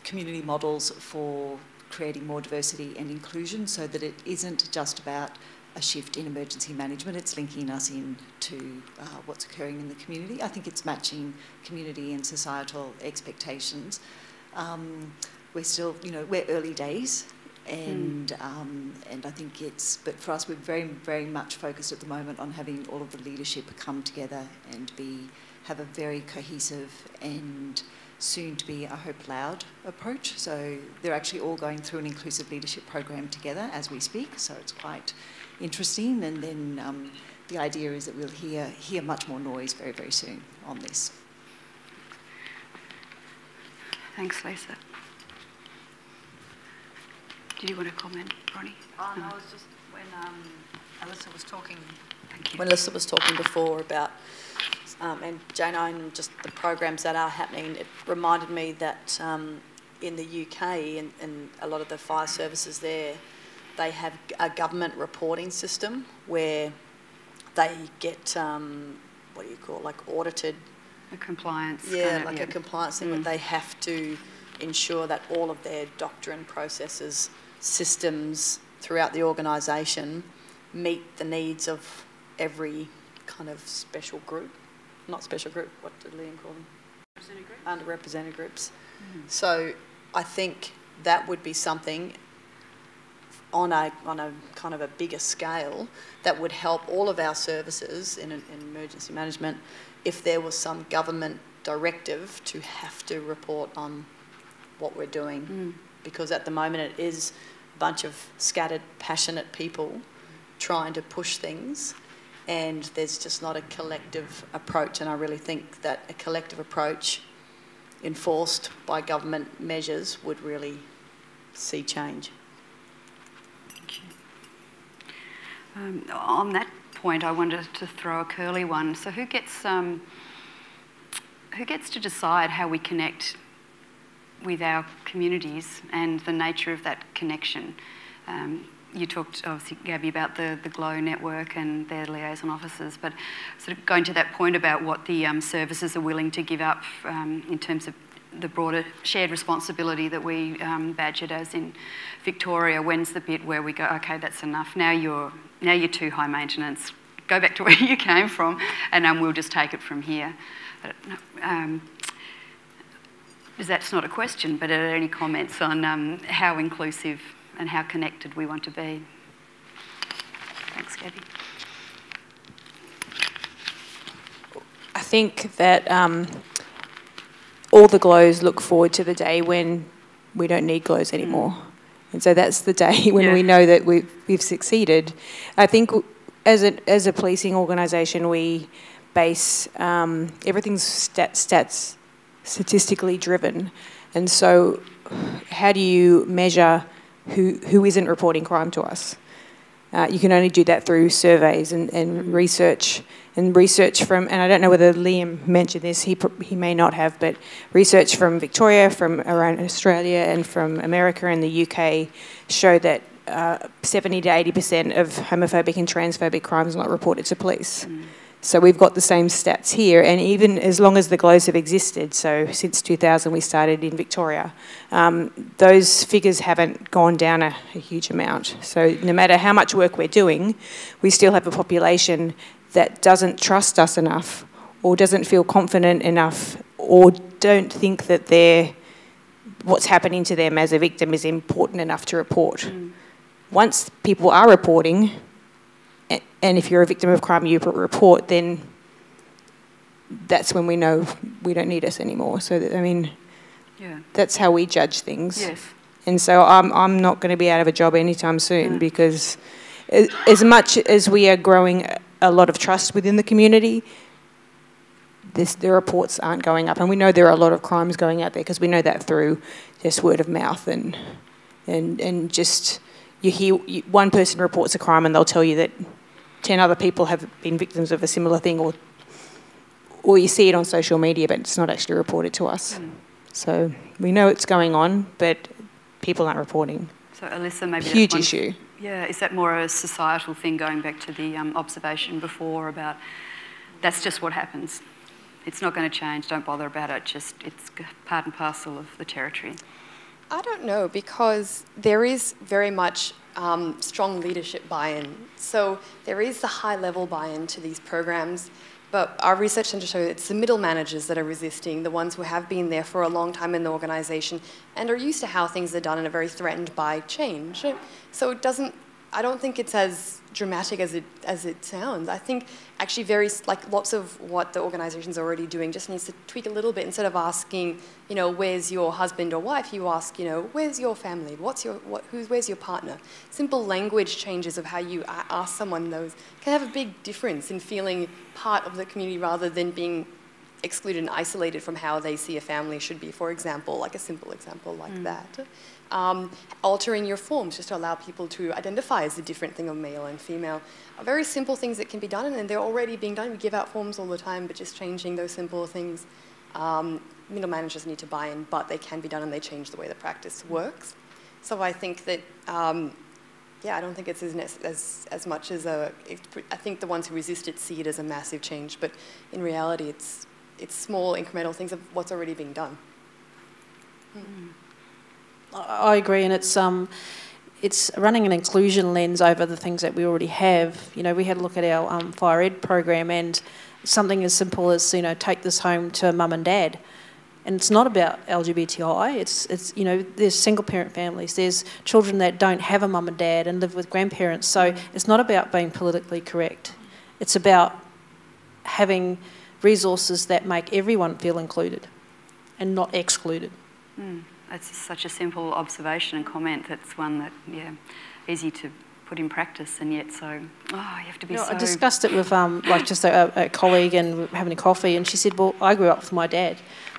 community models for creating more diversity and inclusion, so that it isn't just about a shift in emergency management, it's linking us in to uh, what's occurring in the community. I think it's matching community and societal expectations. Um, we're still, you know, we're early days, and mm. um, and I think it's, but for us we're very, very much focused at the moment on having all of the leadership come together and be, have a very cohesive and soon to be, I hope, loud approach. So they're actually all going through an inclusive leadership program together as we speak, so it's quite interesting. And then um, the idea is that we'll hear, hear much more noise very, very soon on this. Thanks, Lisa. Did you want to comment, Bronnie? Oh, no, I was just, when um, Alyssa was talking, thank you. When Alyssa was talking before about, um, and Jane and just the programs that are happening, it reminded me that um, in the U K, in, in a lot of the fire services there, they have a government reporting system where they get, um, what do you call it, like audited. A compliance. Yeah, kind of, like yeah. a compliance thing, mm. where they have to ensure that all of their doctrine, processes, systems throughout the organisation meet the needs of every kind of special group. Not special group, what did Liam call them? Underrepresented groups. Underrepresented groups. Mm. So I think that would be something on a, on a kind of a bigger scale that would help all of our services in, in emergency management if there was some government directive to have to report on what we're doing, mm. because at the moment it is a bunch of scattered, passionate people trying to push things, and there's just not a collective approach. And I really think that a collective approach enforced by government measures would really see change. Thank you. Um, on that point, I wanted to throw a curly one. So who gets, um, who gets to decide how we connect with our communities and the nature of that connection? Um, you talked, obviously, Gabby, about the, the Glow Network and their liaison officers, but sort of going to that point about what the um, services are willing to give up um, in terms of the broader shared responsibility that we um, badge it as in Victoria, when's the bit where we go, okay, that's enough, now you're, now you're too high maintenance, go back to where you came from, and um, we'll just take it from here. But, um, that's not a question, but are there any comments on um, how inclusive and how connected we want to be? Thanks, Gabby. I think that um, all the Glows look forward to the day when we don't need Glows anymore. Mm. And so that's the day when yeah. we know that we've, we've succeeded. I think as a, as a policing organisation, we base um, everything's stat, stats... statistically driven, and so how do you measure who who isn't reporting crime to us? Uh, you can only do that through surveys and, and research and research from, and I don't know whether Liam mentioned this, he, he may not have, but research from Victoria, from around Australia and from America and the U K show that uh, seventy to eighty percent of homophobic and transphobic crimes are not reported to police. Mm. So we've got the same stats here, and even as long as the Glows have existed, so since two thousand we started in Victoria, um, those figures haven't gone down a, a huge amount. So no matter how much work we're doing, we still have a population that doesn't trust us enough, or doesn't feel confident enough, or don't think that they're, what's happening to them as a victim is important enough to report. Mm. Once people are reporting, and if you're a victim of crime, you report, then that's when we know we don't need us anymore. So, that, I mean, yeah. that's how we judge things. Yes. And so I'm, I'm not going to be out of a job anytime soon yeah. because as much as we are growing a lot of trust within the community, this, the reports aren't going up. And we know there are a lot of crimes going out there because we know that through just word of mouth and, and, and just... You hear you, one person reports a crime and they'll tell you that ten other people have been victims of a similar thing, or or you see it on social media, but it's not actually reported to us. Mm. So we know it's going on, but people aren't reporting. So Alyssa, maybe huge that's one, issue. Yeah, is that more a societal thing? Going back to the um, observation before about that's just what happens. It's not going to change. Don't bother about it. Just it's part and parcel of the territory. I don't know, because there is very much um, strong leadership buy-in. So there is the high-level buy-in to these programs, but our research tends to show it's the middle managers that are resisting, the ones who have been there for a long time in the organisation and are used to how things are done and are very threatened by change. So it doesn't I don't think it's as dramatic as it, as it sounds. I think actually very, like lots of what the organisation's already doing just needs to tweak a little bit. Instead of asking, you know, where's your husband or wife, you ask, you know, where's your family? What's your, what, who's, where's your partner? Simple language changes of how you ask someone those can have a big difference in feeling part of the community rather than being excluded and isolated from how they see a family should be, for example, like a simple example like mm. that. Um, altering your forms just to allow people to identify as a different thing of male and female are very simple things that can be done, and they're already being done. We give out forms all the time, but just changing those simple things. Um, middle managers need to buy in, but they can be done, and they change the way the practice works. So I think that, um, yeah, I don't think it's as as, as much as a... It, I think the ones who resist it see it as a massive change, but in reality, it's it's small incremental things of what's already being done. Mm. I agree, and it's um, it's running an inclusion lens over the things that we already have. You know, we had a look at our um, fire ed program, and something as simple as, you know, take this home to mum and dad, and it's not about L G B T I. It's it's you know, there's single parent families, there's children that don't have a mum and dad and live with grandparents. So it's not about being politically correct. It's about having resources that make everyone feel included and not excluded. Mm. That's such a simple observation and comment. That's one that, yeah, easy to put in practice, and yet so, oh, you have to be no, so... I discussed it with um, like just a, a colleague, and we were having a coffee, and she said, well, I grew up with my dad.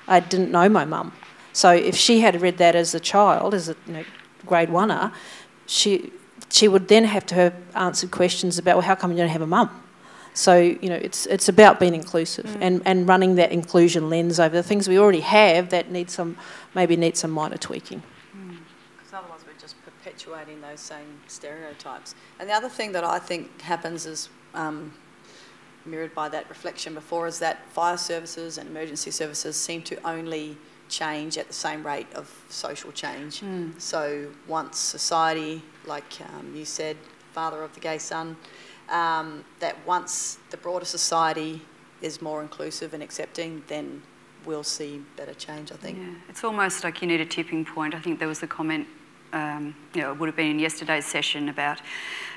I didn't know my mum. So if she had read that as a child, as a you know, grade one-er, she, she would then have to have answered questions about, well, how come you don't have a mum? So, you know, it's, it's about being inclusive mm. and, and running that inclusion lens over the things we already have that need some, maybe need some minor tweaking. Because mm. otherwise we're just perpetuating those same stereotypes. And the other thing that I think happens is, um, mirrored by that reflection before, is that fire services and emergency services seem to only change at the same rate of social change. Mm. So once society, like um, you said, father of the gay son, Um, that once the broader society is more inclusive and accepting, then we'll see better change, I think. Yeah. It's almost like you need a tipping point. I think there was a comment, um, you know, it would have been in yesterday's session about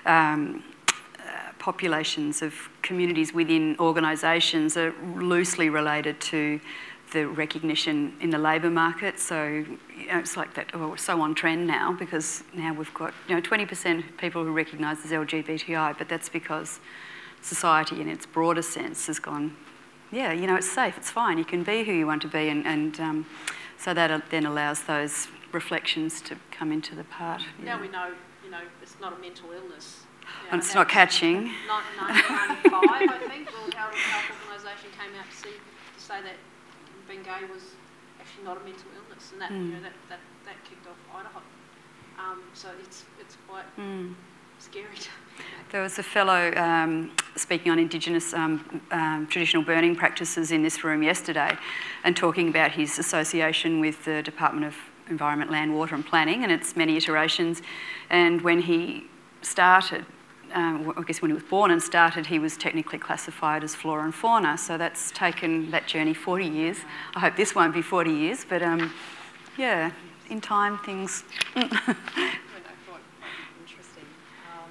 um, uh, populations of communities within organisations are loosely related to the recognition in the labour market. So you know, it's like that, oh, we're so on trend now, because now we've got, you know, twenty percent of people who recognise as L G B T I, but that's because society in its broader sense has gone, yeah, you know, it's safe, it's fine, you can be who you want to be, and, and um, so that then allows those reflections to come into the part. Now know. we know, you know, it's not a mental illness. You know, and it's not catching. nineteen ninety-five, I think, the World Health Organisation came out to, see, to say that being gay was actually not a mental illness, and that mm. you know that, that, that kicked off Idahot. Um, so it's it's quite mm. scary. There was a fellow um, speaking on Indigenous um, um, traditional burning practices in this room yesterday, and talking about his association with the Department of Environment, Land, Water and Planning and its many iterations. And when he started, Um, I guess when he was born and started, he was technically classified as flora and fauna. So that's taken that journey forty years. I hope this won't be forty years, but um, yeah, in time things... I thought interesting. Um,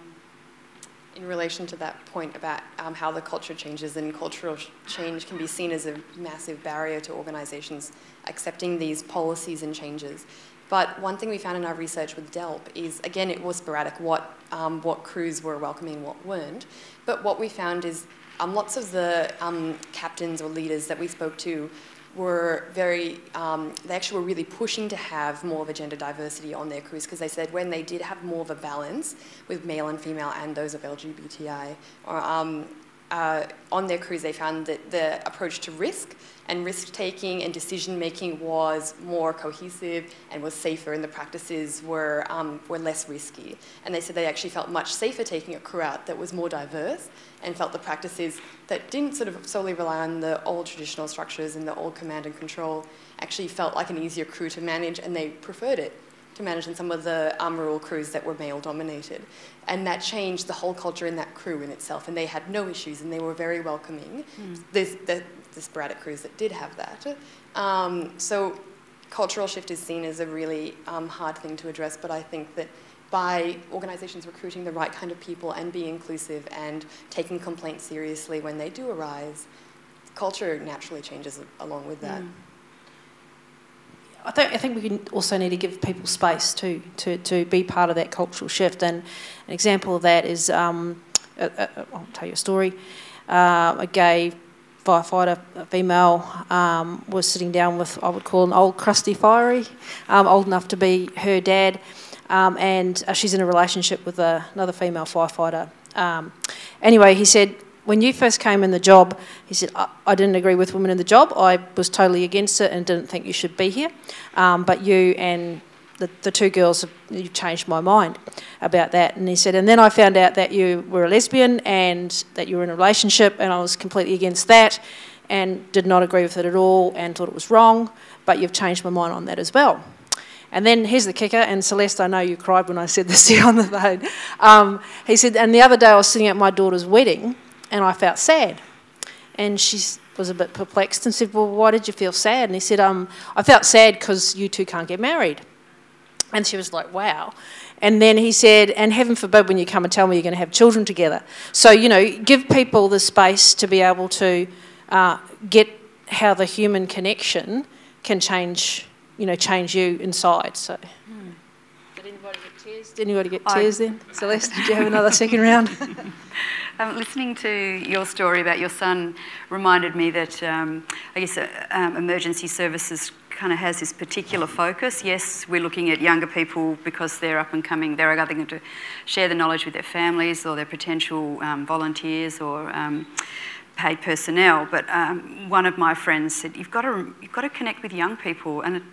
in relation to that point about um, how the culture changes, and cultural change can be seen as a massive barrier to organisations accepting these policies and changes. But one thing we found in our research with D E L P is, again, it was sporadic what, um, what crews were welcoming and what weren't. But what we found is um, lots of the um, captains or leaders that we spoke to were very, um, they actually were really pushing to have more of a gender diversity on their crews, because they said when they did have more of a balance with male and female and those of L G B T I or, um, uh, on their crews, they found that the approach to risk and risk-taking and decision-making was more cohesive and was safer, and the practices were, um, were less risky. And they said they actually felt much safer taking a crew out that was more diverse, and felt the practices that didn't sort of solely rely on the old traditional structures and the old command and control actually felt like an easier crew to manage, and they preferred it to manage than some of the um, rural crews that were male-dominated. And that changed the whole culture in that crew in itself, and they had no issues, and they were very welcoming. Mm. There's, there, the sporadic crews that did have that. Um, so cultural shift is seen as a really um, hard thing to address, but I think that by organisations recruiting the right kind of people and being inclusive and taking complaints seriously when they do arise, culture naturally changes along with that. Mm. I think, I think we can also need to give people space too, to, to be part of that cultural shift. And an example of that is, um, a, a, I'll tell you a story, uh, a gay firefighter, a female, um, was sitting down with, I would call an old crusty fiery, um, old enough to be her dad, um, and uh, she's in a relationship with a, another female firefighter. Um, anyway, he said, when you first came in the job, he said, I, I didn't agree with women in the job. I was totally against it and didn't think you should be here. Um, but you and the, the two girls, have, you've changed my mind about that. And he said, and then I found out that you were a lesbian and that you were in a relationship, and I was completely against that and did not agree with it at all and thought it was wrong, but you've changed my mind on that as well. And then here's the kicker, and Celeste, I know you cried when I said this to you on the phone. Um, he said, and the other day I was sitting at my daughter's wedding, and I felt sad. And she was a bit perplexed and said, well, why did you feel sad? And he said, um, I felt sad because you two can't get married. And she was like, wow. And then he said, and heaven forbid when you come and tell me you're going to have children together. So, you know, give people the space to be able to uh, get how the human connection can change, you know, change you inside. So. Hmm. Did anybody get tears? Did anybody get tears I... then? Celeste, did you have another second round? Um, listening to your story about your son reminded me that um, I guess uh, um, emergency services kind of has this particular focus. Yes, we're looking at younger people because they're up and coming. They're either going to share the knowledge with their families or their potential um, volunteers or um, paid personnel. But um, one of my friends said, "You've got to you've got to connect with young people." And it,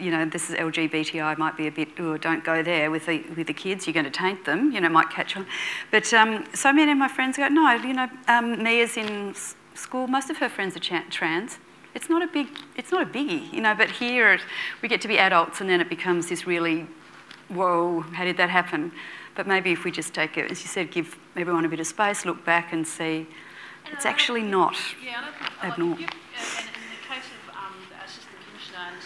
you know, this is L G B T I, might be a bit, oh, don't go there with the, with the kids, you're going to taint them, you know, might catch on. But um, so many of my friends go, no, you know, um, Mia's in school, most of her friends are trans. It's not a big, it's not a biggie, you know, but here we get to be adults and then it becomes this really, whoa, how did that happen? But maybe if we just take it, as you said, give everyone a bit of space, look back and see, and it's actually not abnormal. Yeah,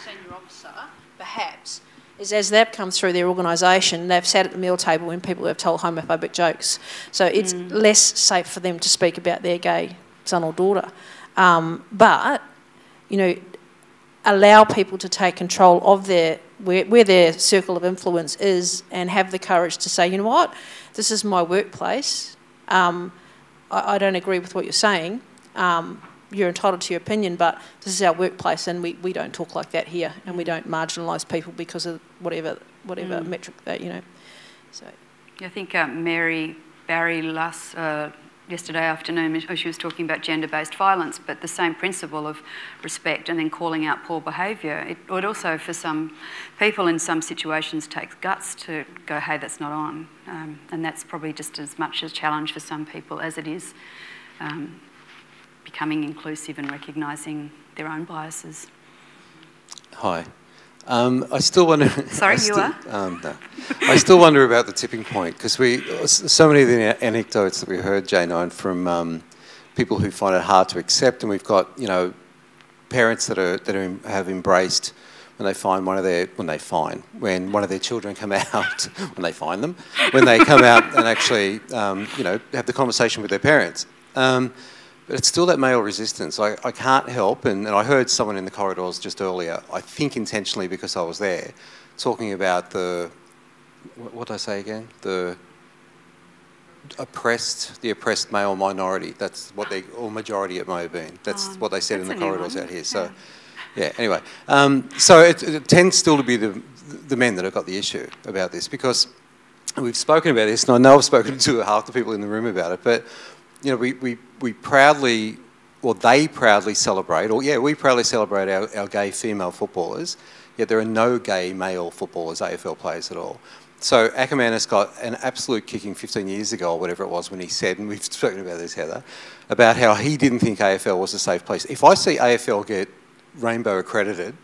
senior officer, perhaps, is as they've come through their organisation, they've sat at the meal table when people have told homophobic jokes. So it's mm. less safe for them to speak about their gay son or daughter. Um, but, you know, allow people to take control of their, where, where their circle of influence is and have the courage to say, you know what, this is my workplace. Um, I, I don't agree with what you're saying. Um, you're entitled to your opinion, but this is our workplace and we, we don't talk like that here, and we don't marginalise people because of whatever whatever mm. metric that, you know. So, I think um, Mary Barry Luss uh, yesterday afternoon, she was talking about gender-based violence, but the same principle of respect and then calling out poor behaviour. It would also, for some people in some situations, takes guts to go, hey, that's not on. Um, and that's probably just as much a challenge for some people as it is Um, becoming inclusive and recognising their own biases. Hi. Um, I still wonder... Sorry, still, you are? Um, no. I still wonder about the tipping point, because we, so many of the anecdotes that we heard, J nine, from um, people who find it hard to accept, and we've got, you know, parents that are that are, have embraced when they find one of their... When they find... When one of their children come out... When they find them. When they come out and actually, um, you know, have the conversation with their parents. Um, But it's still that male resistance. I, I can't help, and, and I heard someone in the corridors just earlier, I think intentionally because I was there, talking about the, what, what did I say again? The oppressed, the oppressed male minority. That's what they, or majority it may have been. That's um, what they said in the corridors out here. So, yeah, anyway. Um, so it, it tends still to be the, the men that have got the issue about this, because we've spoken about this, and I know I've spoken to half the people in the room about it, but you know, we, we, we proudly, or they proudly celebrate, or yeah, we proudly celebrate our, our gay female footballers, yet there are no gay male footballers, A F L players at all. So Ackermanis got an absolute kicking fifteen years ago, or whatever it was, when he said, and we've spoken about this, Heather, about how he didn't think A F L was a safe place. If I see A F L get rainbow accredited,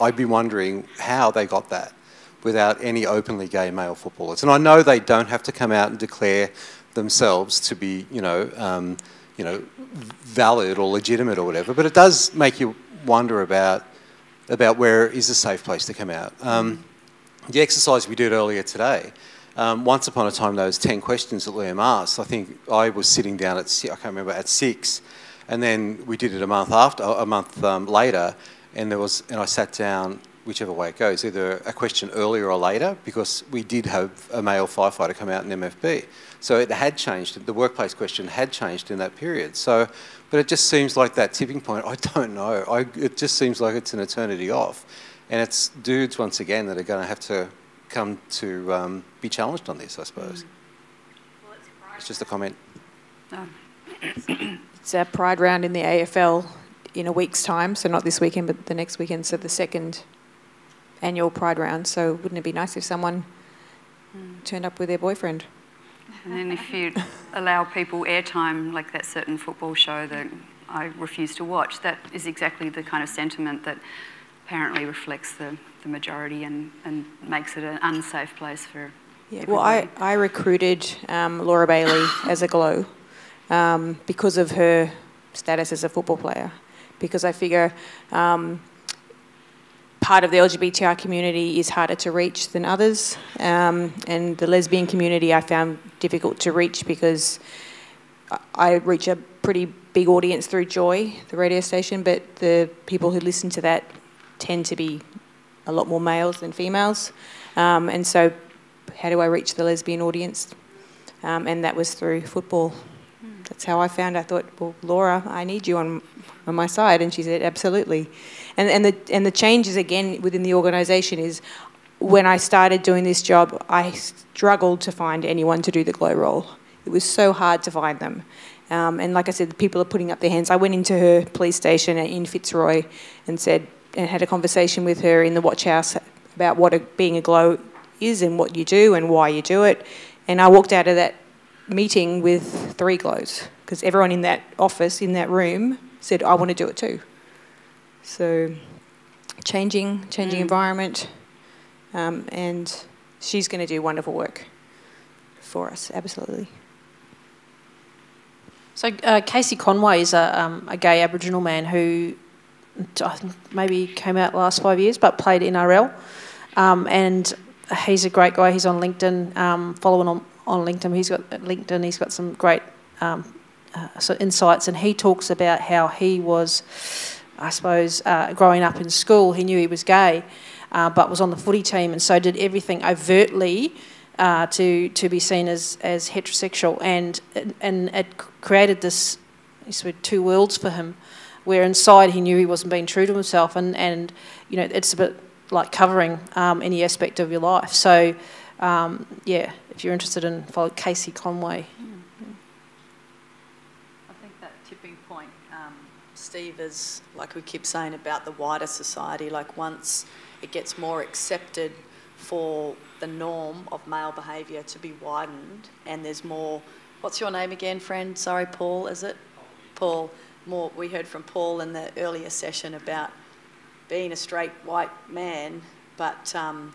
I'd be wondering how they got that without any openly gay male footballers. And I know they don't have to come out and declare themselves to be, you know, um, you know, valid or legitimate or whatever. But it does make you wonder about about where is a safe place to come out. Um, the exercise we did earlier today Um, once upon a time, those ten questions that Liam asked, I think I was sitting down at, I can't remember, at six, and then we did it a month after, a month um, later, and there was, and I sat down, whichever way it goes, either a question earlier or later, because we did have a male firefighter come out in M F B. So it had changed, the workplace question had changed in that period. So, but it just seems like that tipping point, I don't know, I, it just seems like it's an eternity off. And it's dudes, once again, that are going to have to come to um, be challenged on this, I suppose. Mm. Well, it's, a it's just a comment. No. It's our Pride round in the A F L in a week's time, so not this weekend, but the next weekend, so the second annual Pride round. So wouldn't it be nice if someone mm. turned up with their boyfriend? And then if you allow people airtime, like that certain football show that I refuse to watch, that is exactly the kind of sentiment that apparently reflects the, the majority and, and makes it an unsafe place for yeah, everybody. Well, I, I recruited um, Laura Bailey as a Glow um, because of her status as a football player, because I figure um, part of the L G B T I community is harder to reach than others, um, and the lesbian community I found difficult to reach because I reach a pretty big audience through Joy, the radio station, but the people who listen to that tend to be a lot more males than females, um, and so how do I reach the lesbian audience? Um, and that was through football. Mm. That's how I found. I thought, well, Laura, I need you on on my side, and she said, absolutely. And, and, the, and the changes, again, within the organisation is when I started doing this job, I struggled to find anyone to do the Glow role. It was so hard to find them. Um, and like I said, people are putting up their hands. I went into her police station in Fitzroy and said, and had a conversation with her in the watch house about what a, being a Glow is and what you do and why you do it. And I walked out of that meeting with three Glows because everyone in that office, in that room, said, I want to do it too. So changing, changing mm. environment, um, and she's going to do wonderful work for us, absolutely. So uh, Casey Conway is a, um, a gay Aboriginal man who maybe came out the last five years but played N R L, um, and he's a great guy. He's on LinkedIn, um, following on, on LinkedIn. He's got LinkedIn, he's got some great um, uh, so insights, and he talks about how he was... I suppose, uh, growing up in school, he knew he was gay, uh, but was on the footy team, and so did everything overtly uh, to to be seen as as heterosexual, and and it created this sort of two worlds for him, where inside he knew he wasn't being true to himself, and and you know it's a bit like covering um, any aspect of your life. So um, yeah, if you're interested in follow Casey Conway. Steve, is like we keep saying about the wider society, like once it gets more accepted for the norm of male behaviour to be widened, and there's more, what's your name again, friend? Sorry, Paul, is it? Paul. More, we heard from Paul in the earlier session about being a straight white man, but um,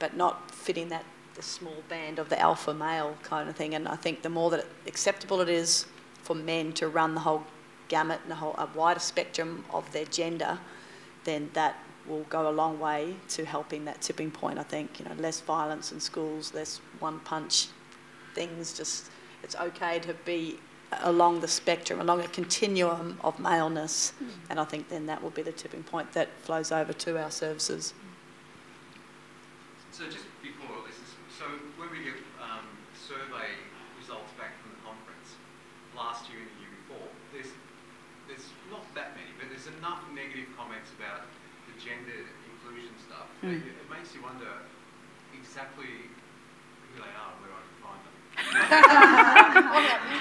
but not fitting that the small band of the alpha male kind of thing. And I think the more that it, acceptable it is for men to run the whole gamut and a whole a wider spectrum of their gender, then that will go a long way to helping that tipping point. I think you know less violence in schools, less one-punch things. Just it's okay to be along the spectrum, along a continuum of maleness, mm. and I think then that will be the tipping point that flows over to our services. So just before all this, so when we get um, survey results back from the conference last year. Not that many, but there's enough negative comments about the gender inclusion stuff. Mm. It, it makes you wonder exactly who they are, where I can find them.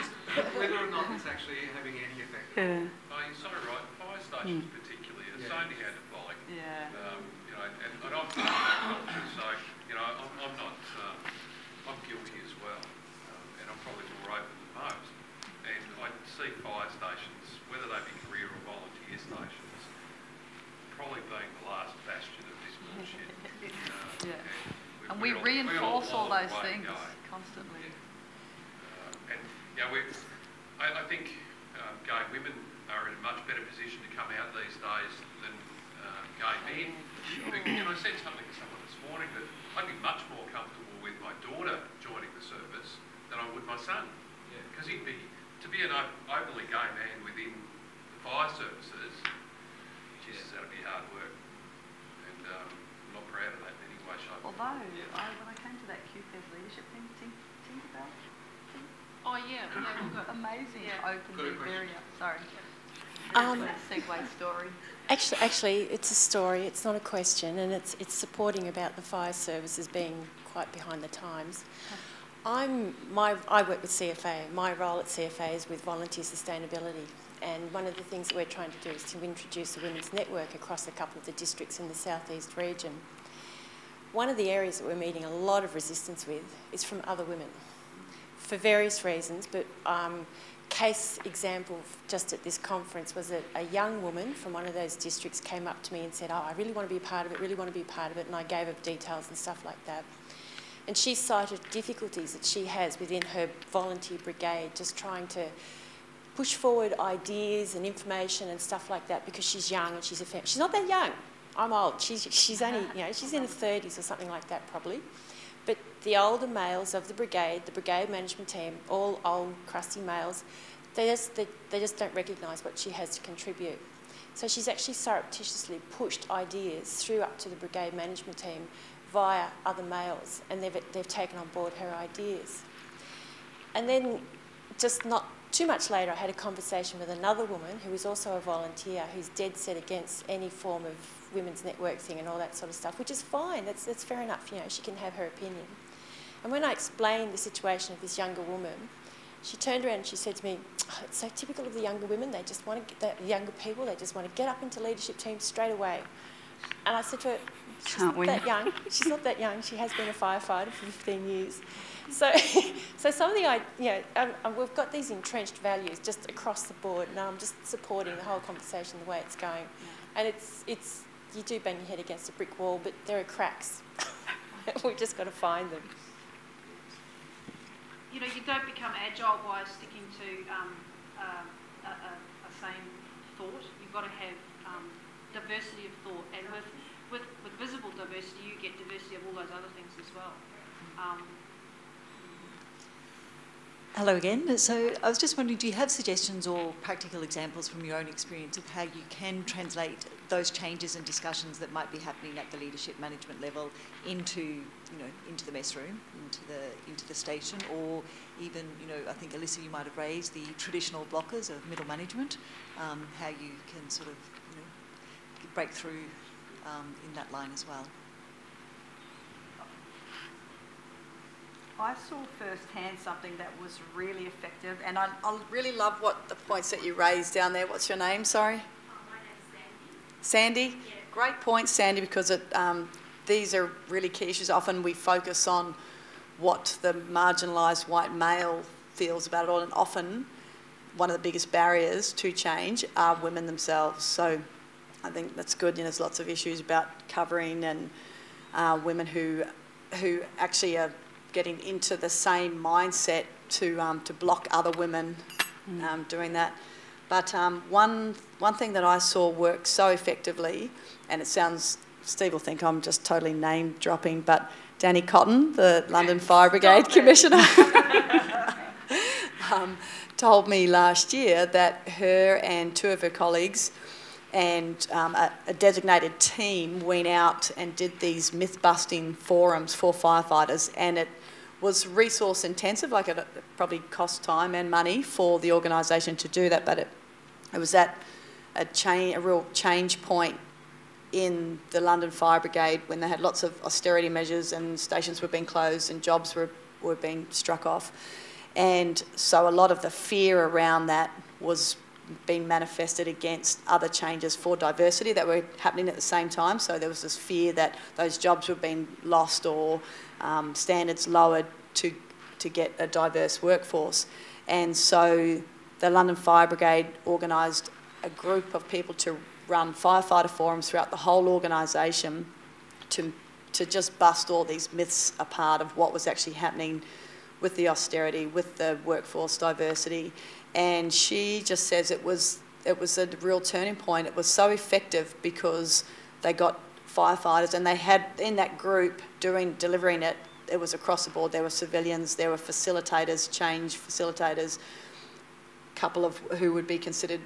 Just whether or not it's actually having any effect. Yeah. Oh, you're so right. Fire stations mm. particularly, it's yeah. only anabolic. Yeah. Um, you know, and, and I'm from that culture, so you know, I'm, I'm not. Um, I'm guilty as well, um, and I'm probably more open than most. And I see fire stations, whether they be. Stations, probably being the last bastion of this bullshit. Uh, yeah. And, and we all, reinforce all, all those things going. Constantly. Yeah. Uh, and yeah, you know, I, I think uh, gay women are in a much better position to come out these days than uh, uh, gay men. But, you know, I said something to someone this morning that I'd be much more comfortable with my daughter joining the service than I would my son. Because yeah. he'd be, to be an openly gay man within the fire services, Jesus, yeah. that'd be hard work. And um, I'm not proud of that in any way, shape. Although, yeah. I, when I came to that Q P S leadership thing, think, think about it. Oh yeah, yeah, we've got amazing yeah. open area. Sorry. Um, segue story. Actually, actually, it's a story. It's not a question, and it's it's supporting about the fire services being quite behind the times. I'm my I work with C F A. My role at C F A is with volunteer sustainability, and one of the things that we're trying to do is to introduce a women's network across a couple of the districts in the southeast region. One of the areas that we're meeting a lot of resistance with is from other women, for various reasons, but um, case example just at this conference was that a young woman from one of those districts came up to me and said, oh, I really want to be a part of it, really want to be a part of it, and I gave her details and stuff like that. And she cited difficulties that she has within her volunteer brigade just trying to push forward ideas and information and stuff like that because she's young and she's a fem- she's not that young. I'm old. She's, she's only, you know, she's in her thirties or something like that probably. But the older males of the brigade, the brigade management team, all old, crusty males, they just, they, they just don't recognise what she has to contribute. So she's actually surreptitiously pushed ideas through up to the brigade management team via other males, and they've, they've taken on board her ideas. And then just not too much later, I had a conversation with another woman who was also a volunteer who's dead set against any form of women's network thing and all that sort of stuff, which is fine, that's, that's fair enough, you know, she can have her opinion. And when I explained the situation of this younger woman, she turned around and she said to me, oh, it's so typical of the younger women, they just want to get, the younger people, they just want to get up into leadership teams straight away. And I said to her, she's Can't not we? that young, she's not that young, she has been a firefighter for fifteen years. So, so some of the, you know, um, um, we've got these entrenched values just across the board, and I'm just supporting the whole conversation the way it's going. And it's, it's, you do bang your head against a brick wall, but there are cracks. We've just got to find them. You know, you don't become agile by sticking to um, uh, a, a, a same thought. You've got to have um, diversity of thought, and with, with, with visible diversity, you get diversity of all those other things as well. Um, Hello again. So I was just wondering, do you have suggestions or practical examples from your own experience of how you can translate those changes and discussions that might be happening at the leadership management level into, you know, into the mess room, into the into the station, or even, you know, I think Alyssa, you might have raised the traditional blockers of middle management, um, how you can sort of, you know, break through um, in that line as well. I saw firsthand something that was really effective, and I, I really love what the points that you raised down there. What's your name? Sorry. Oh, my name's Sandy. Sandy? Yeah. Great points, Sandy, because it, um, these are really key issues. Often we focus on what the marginalised white male feels about it all, and often one of the biggest barriers to change are women themselves. So I think that's good. You know, there's lots of issues about covering and uh, women who who actually are getting into the same mindset to um, to block other women mm. um, doing that. But um, one one thing that I saw work so effectively, and it sounds, Steve will think I'm just totally name dropping, but Danny Cotton, the London Fire Brigade Commissioner, um, told me last year that her and two of her colleagues and um, a, a designated team went out and did these myth-busting forums for firefighters, and it was resource intensive, like it, it probably cost time and money for the organisation to do that, but it, it was at a, change, a real change point in the London Fire Brigade when they had lots of austerity measures and stations were being closed and jobs were, were being struck off. And so a lot of the fear around that was been manifested against other changes for diversity that were happening at the same time. So there was this fear that those jobs were being lost or um, standards lowered to, to get a diverse workforce. And so the London Fire Brigade organised a group of people to run firefighter forums throughout the whole organisation to, to just bust all these myths apart of what was actually happening with the austerity, with the workforce diversity. And she just says it was, it was a real turning point. It was so effective because they got firefighters, and they had in that group doing delivering it, it was across the board. There were civilians, there were facilitators, change facilitators, a couple of who would be considered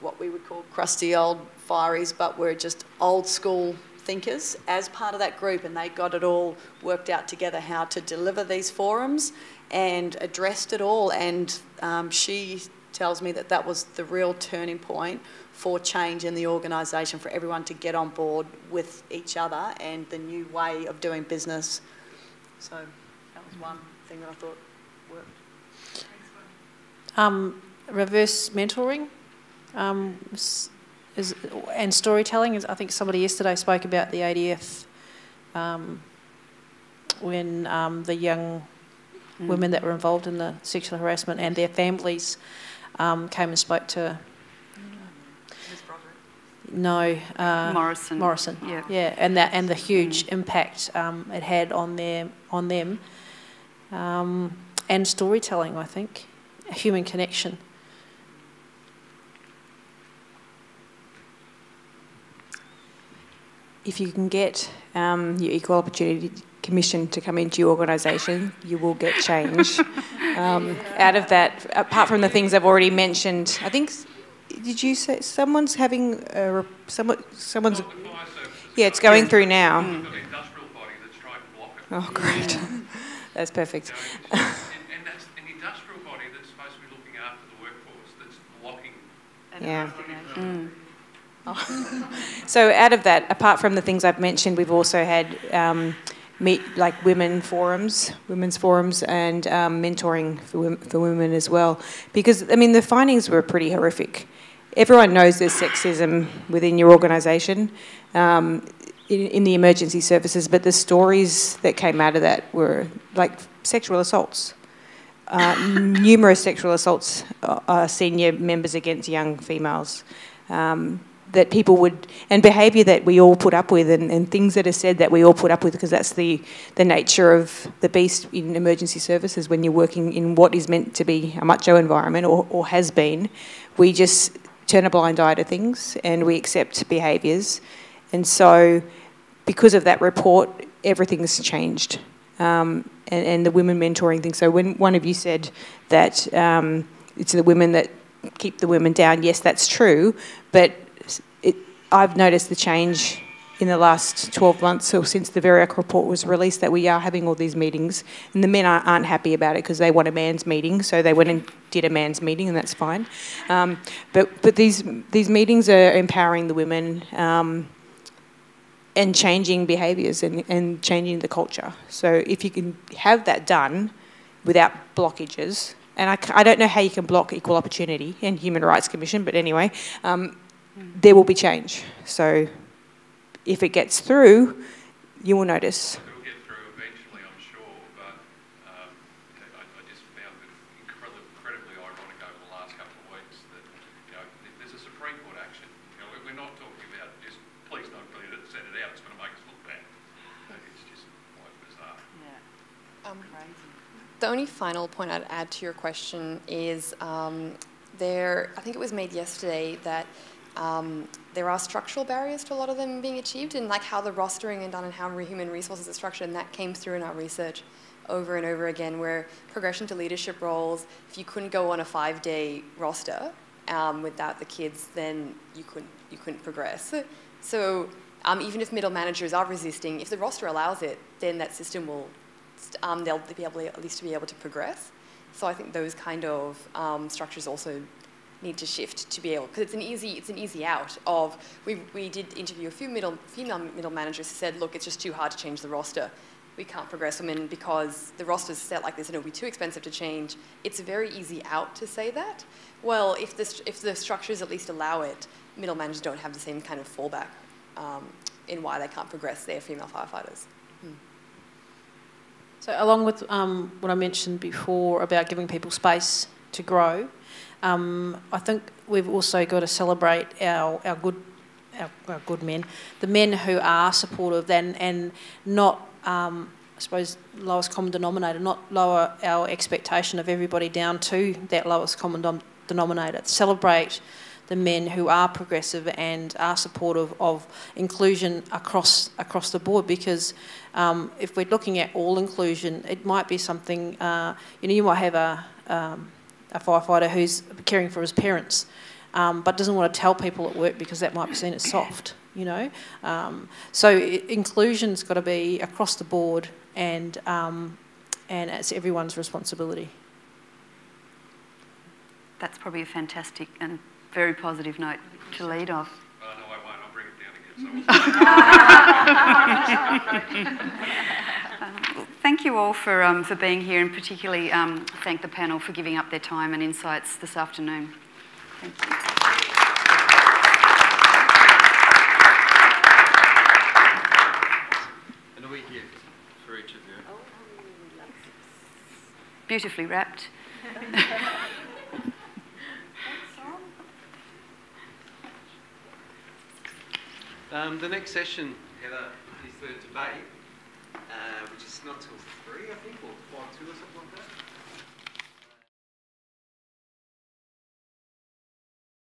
what we would call crusty old fireys, but were just old school thinkers as part of that group, and they got it all worked out together how to deliver these forums and addressed it all. And um, she tells me that that was the real turning point for change in the organisation, for everyone to get on board with each other and the new way of doing business. So that was one thing that I thought worked. Um, reverse mentoring um, is, and storytelling. Is, I think somebody yesterday spoke about the A D F um, when um, the young mm. women that were involved in the sexual harassment and their families um, came and spoke to... No, uh, Morrison. Morrison, yeah, yeah, and that and the huge mm. impact um, it had on their on them, um, and storytelling. I think human connection. If you can get um, your Equal Opportunity Commission to come into your organisation, you will get change um, out of that. Apart from the things I've already mentioned, I think. Did you say someone's having a someone someone's yeah it's going through now. Mm. Oh great. Yeah. That's perfect. And, and that's an industrial body that's supposed to be looking after the workforce that's blocking. Yeah. Mm. Oh. So out of that, apart from the things I've mentioned, we've also had um, meet like women forums, women's forums, and um, mentoring for women, for women as well. Because I mean, the findings were pretty horrific. Everyone knows there's sexism within your organisation, um, in, in the emergency services, but the stories that came out of that were like sexual assaults, uh, numerous sexual assaults, uh, uh, senior members against young females. Um, that people would, and behaviour that we all put up with, and, and things that are said that we all put up with, because that's the, the nature of the beast in emergency services when you're working in what is meant to be a macho environment, or, or has been. We just turn a blind eye to things and we accept behaviours. And so because of that report, everything's changed. Um, and, and the women mentoring thing. So when one of you said that um, it's the women that keep the women down, yes, that's true, but I've noticed the change in the last twelve months or since the VeriAC report was released, that we are having all these meetings, and the men aren't happy about it because they want a man's meeting, so they went and did a man's meeting, and that's fine. Um, but but these, these meetings are empowering the women um, and changing behaviours and, and changing the culture. So if you can have that done without blockages, and I, I don't know how you can block Equal Opportunity and Human Rights Commission, but anyway... Um, there will be change. So if it gets through, you will notice. It will get through eventually, I'm sure, but um, I, I just found it incredibly, incredibly ironic over the last couple of weeks that, you know, there's a Supreme Court action. You know, we're not talking about just, please don't believe it, send it out, it's going to make us look bad. It's just quite bizarre. Yeah, um, crazy. The only final point I'd add to your question is um, there, I think it was made yesterday that Um, there are structural barriers to a lot of them being achieved, and like how the rostering is done and how human resources are structured, and that came through in our research over and over again, where progression to leadership roles, if you couldn't go on a five-day roster um, without the kids, then you couldn't, you couldn't progress. So um, even if middle managers are resisting, if the roster allows it, then that system will, um, they'll be able to, at least to be able to progress. So I think those kind of um, structures also need to shift to be able, because it's an easy it's an easy out of, we, we did interview a few middle, female middle managers who said, look, it's just too hard to change the roster. We can't progress women because the roster's set like this and it'll be too expensive to change. It's a very easy out to say that. Well, if the, if the structures at least allow it, middle managers don't have the same kind of fallback um, in why they can't progress their female firefighters. Hmm. So along with um, what I mentioned before about giving people space to grow, Um, I think we've also got to celebrate our, our good our, our good men, the men who are supportive and, and not, um, I suppose, lowest common denominator, not lower our expectation of everybody down to that lowest common denominator. Celebrate the men who are progressive and are supportive of inclusion across across the board, because um, if we're looking at all inclusion, it might be something, uh, you know, you might have a, um, a firefighter who's caring for his parents, um, but doesn't want to tell people at work because that might be seen as soft, you know. Um, so it, inclusion's got to be across the board, and um, and it's everyone's responsibility. That's probably a fantastic and very positive note to lead off. Oh, no, I won't. I'll bring it down again. So um, thank you all for, um, for being here, and particularly um, thank the panel for giving up their time and insights this afternoon. Thank you. Beautifully wrapped. um, the next session, Heather, is the debate, uh, which is not till three, I think, or five, two, or something like that.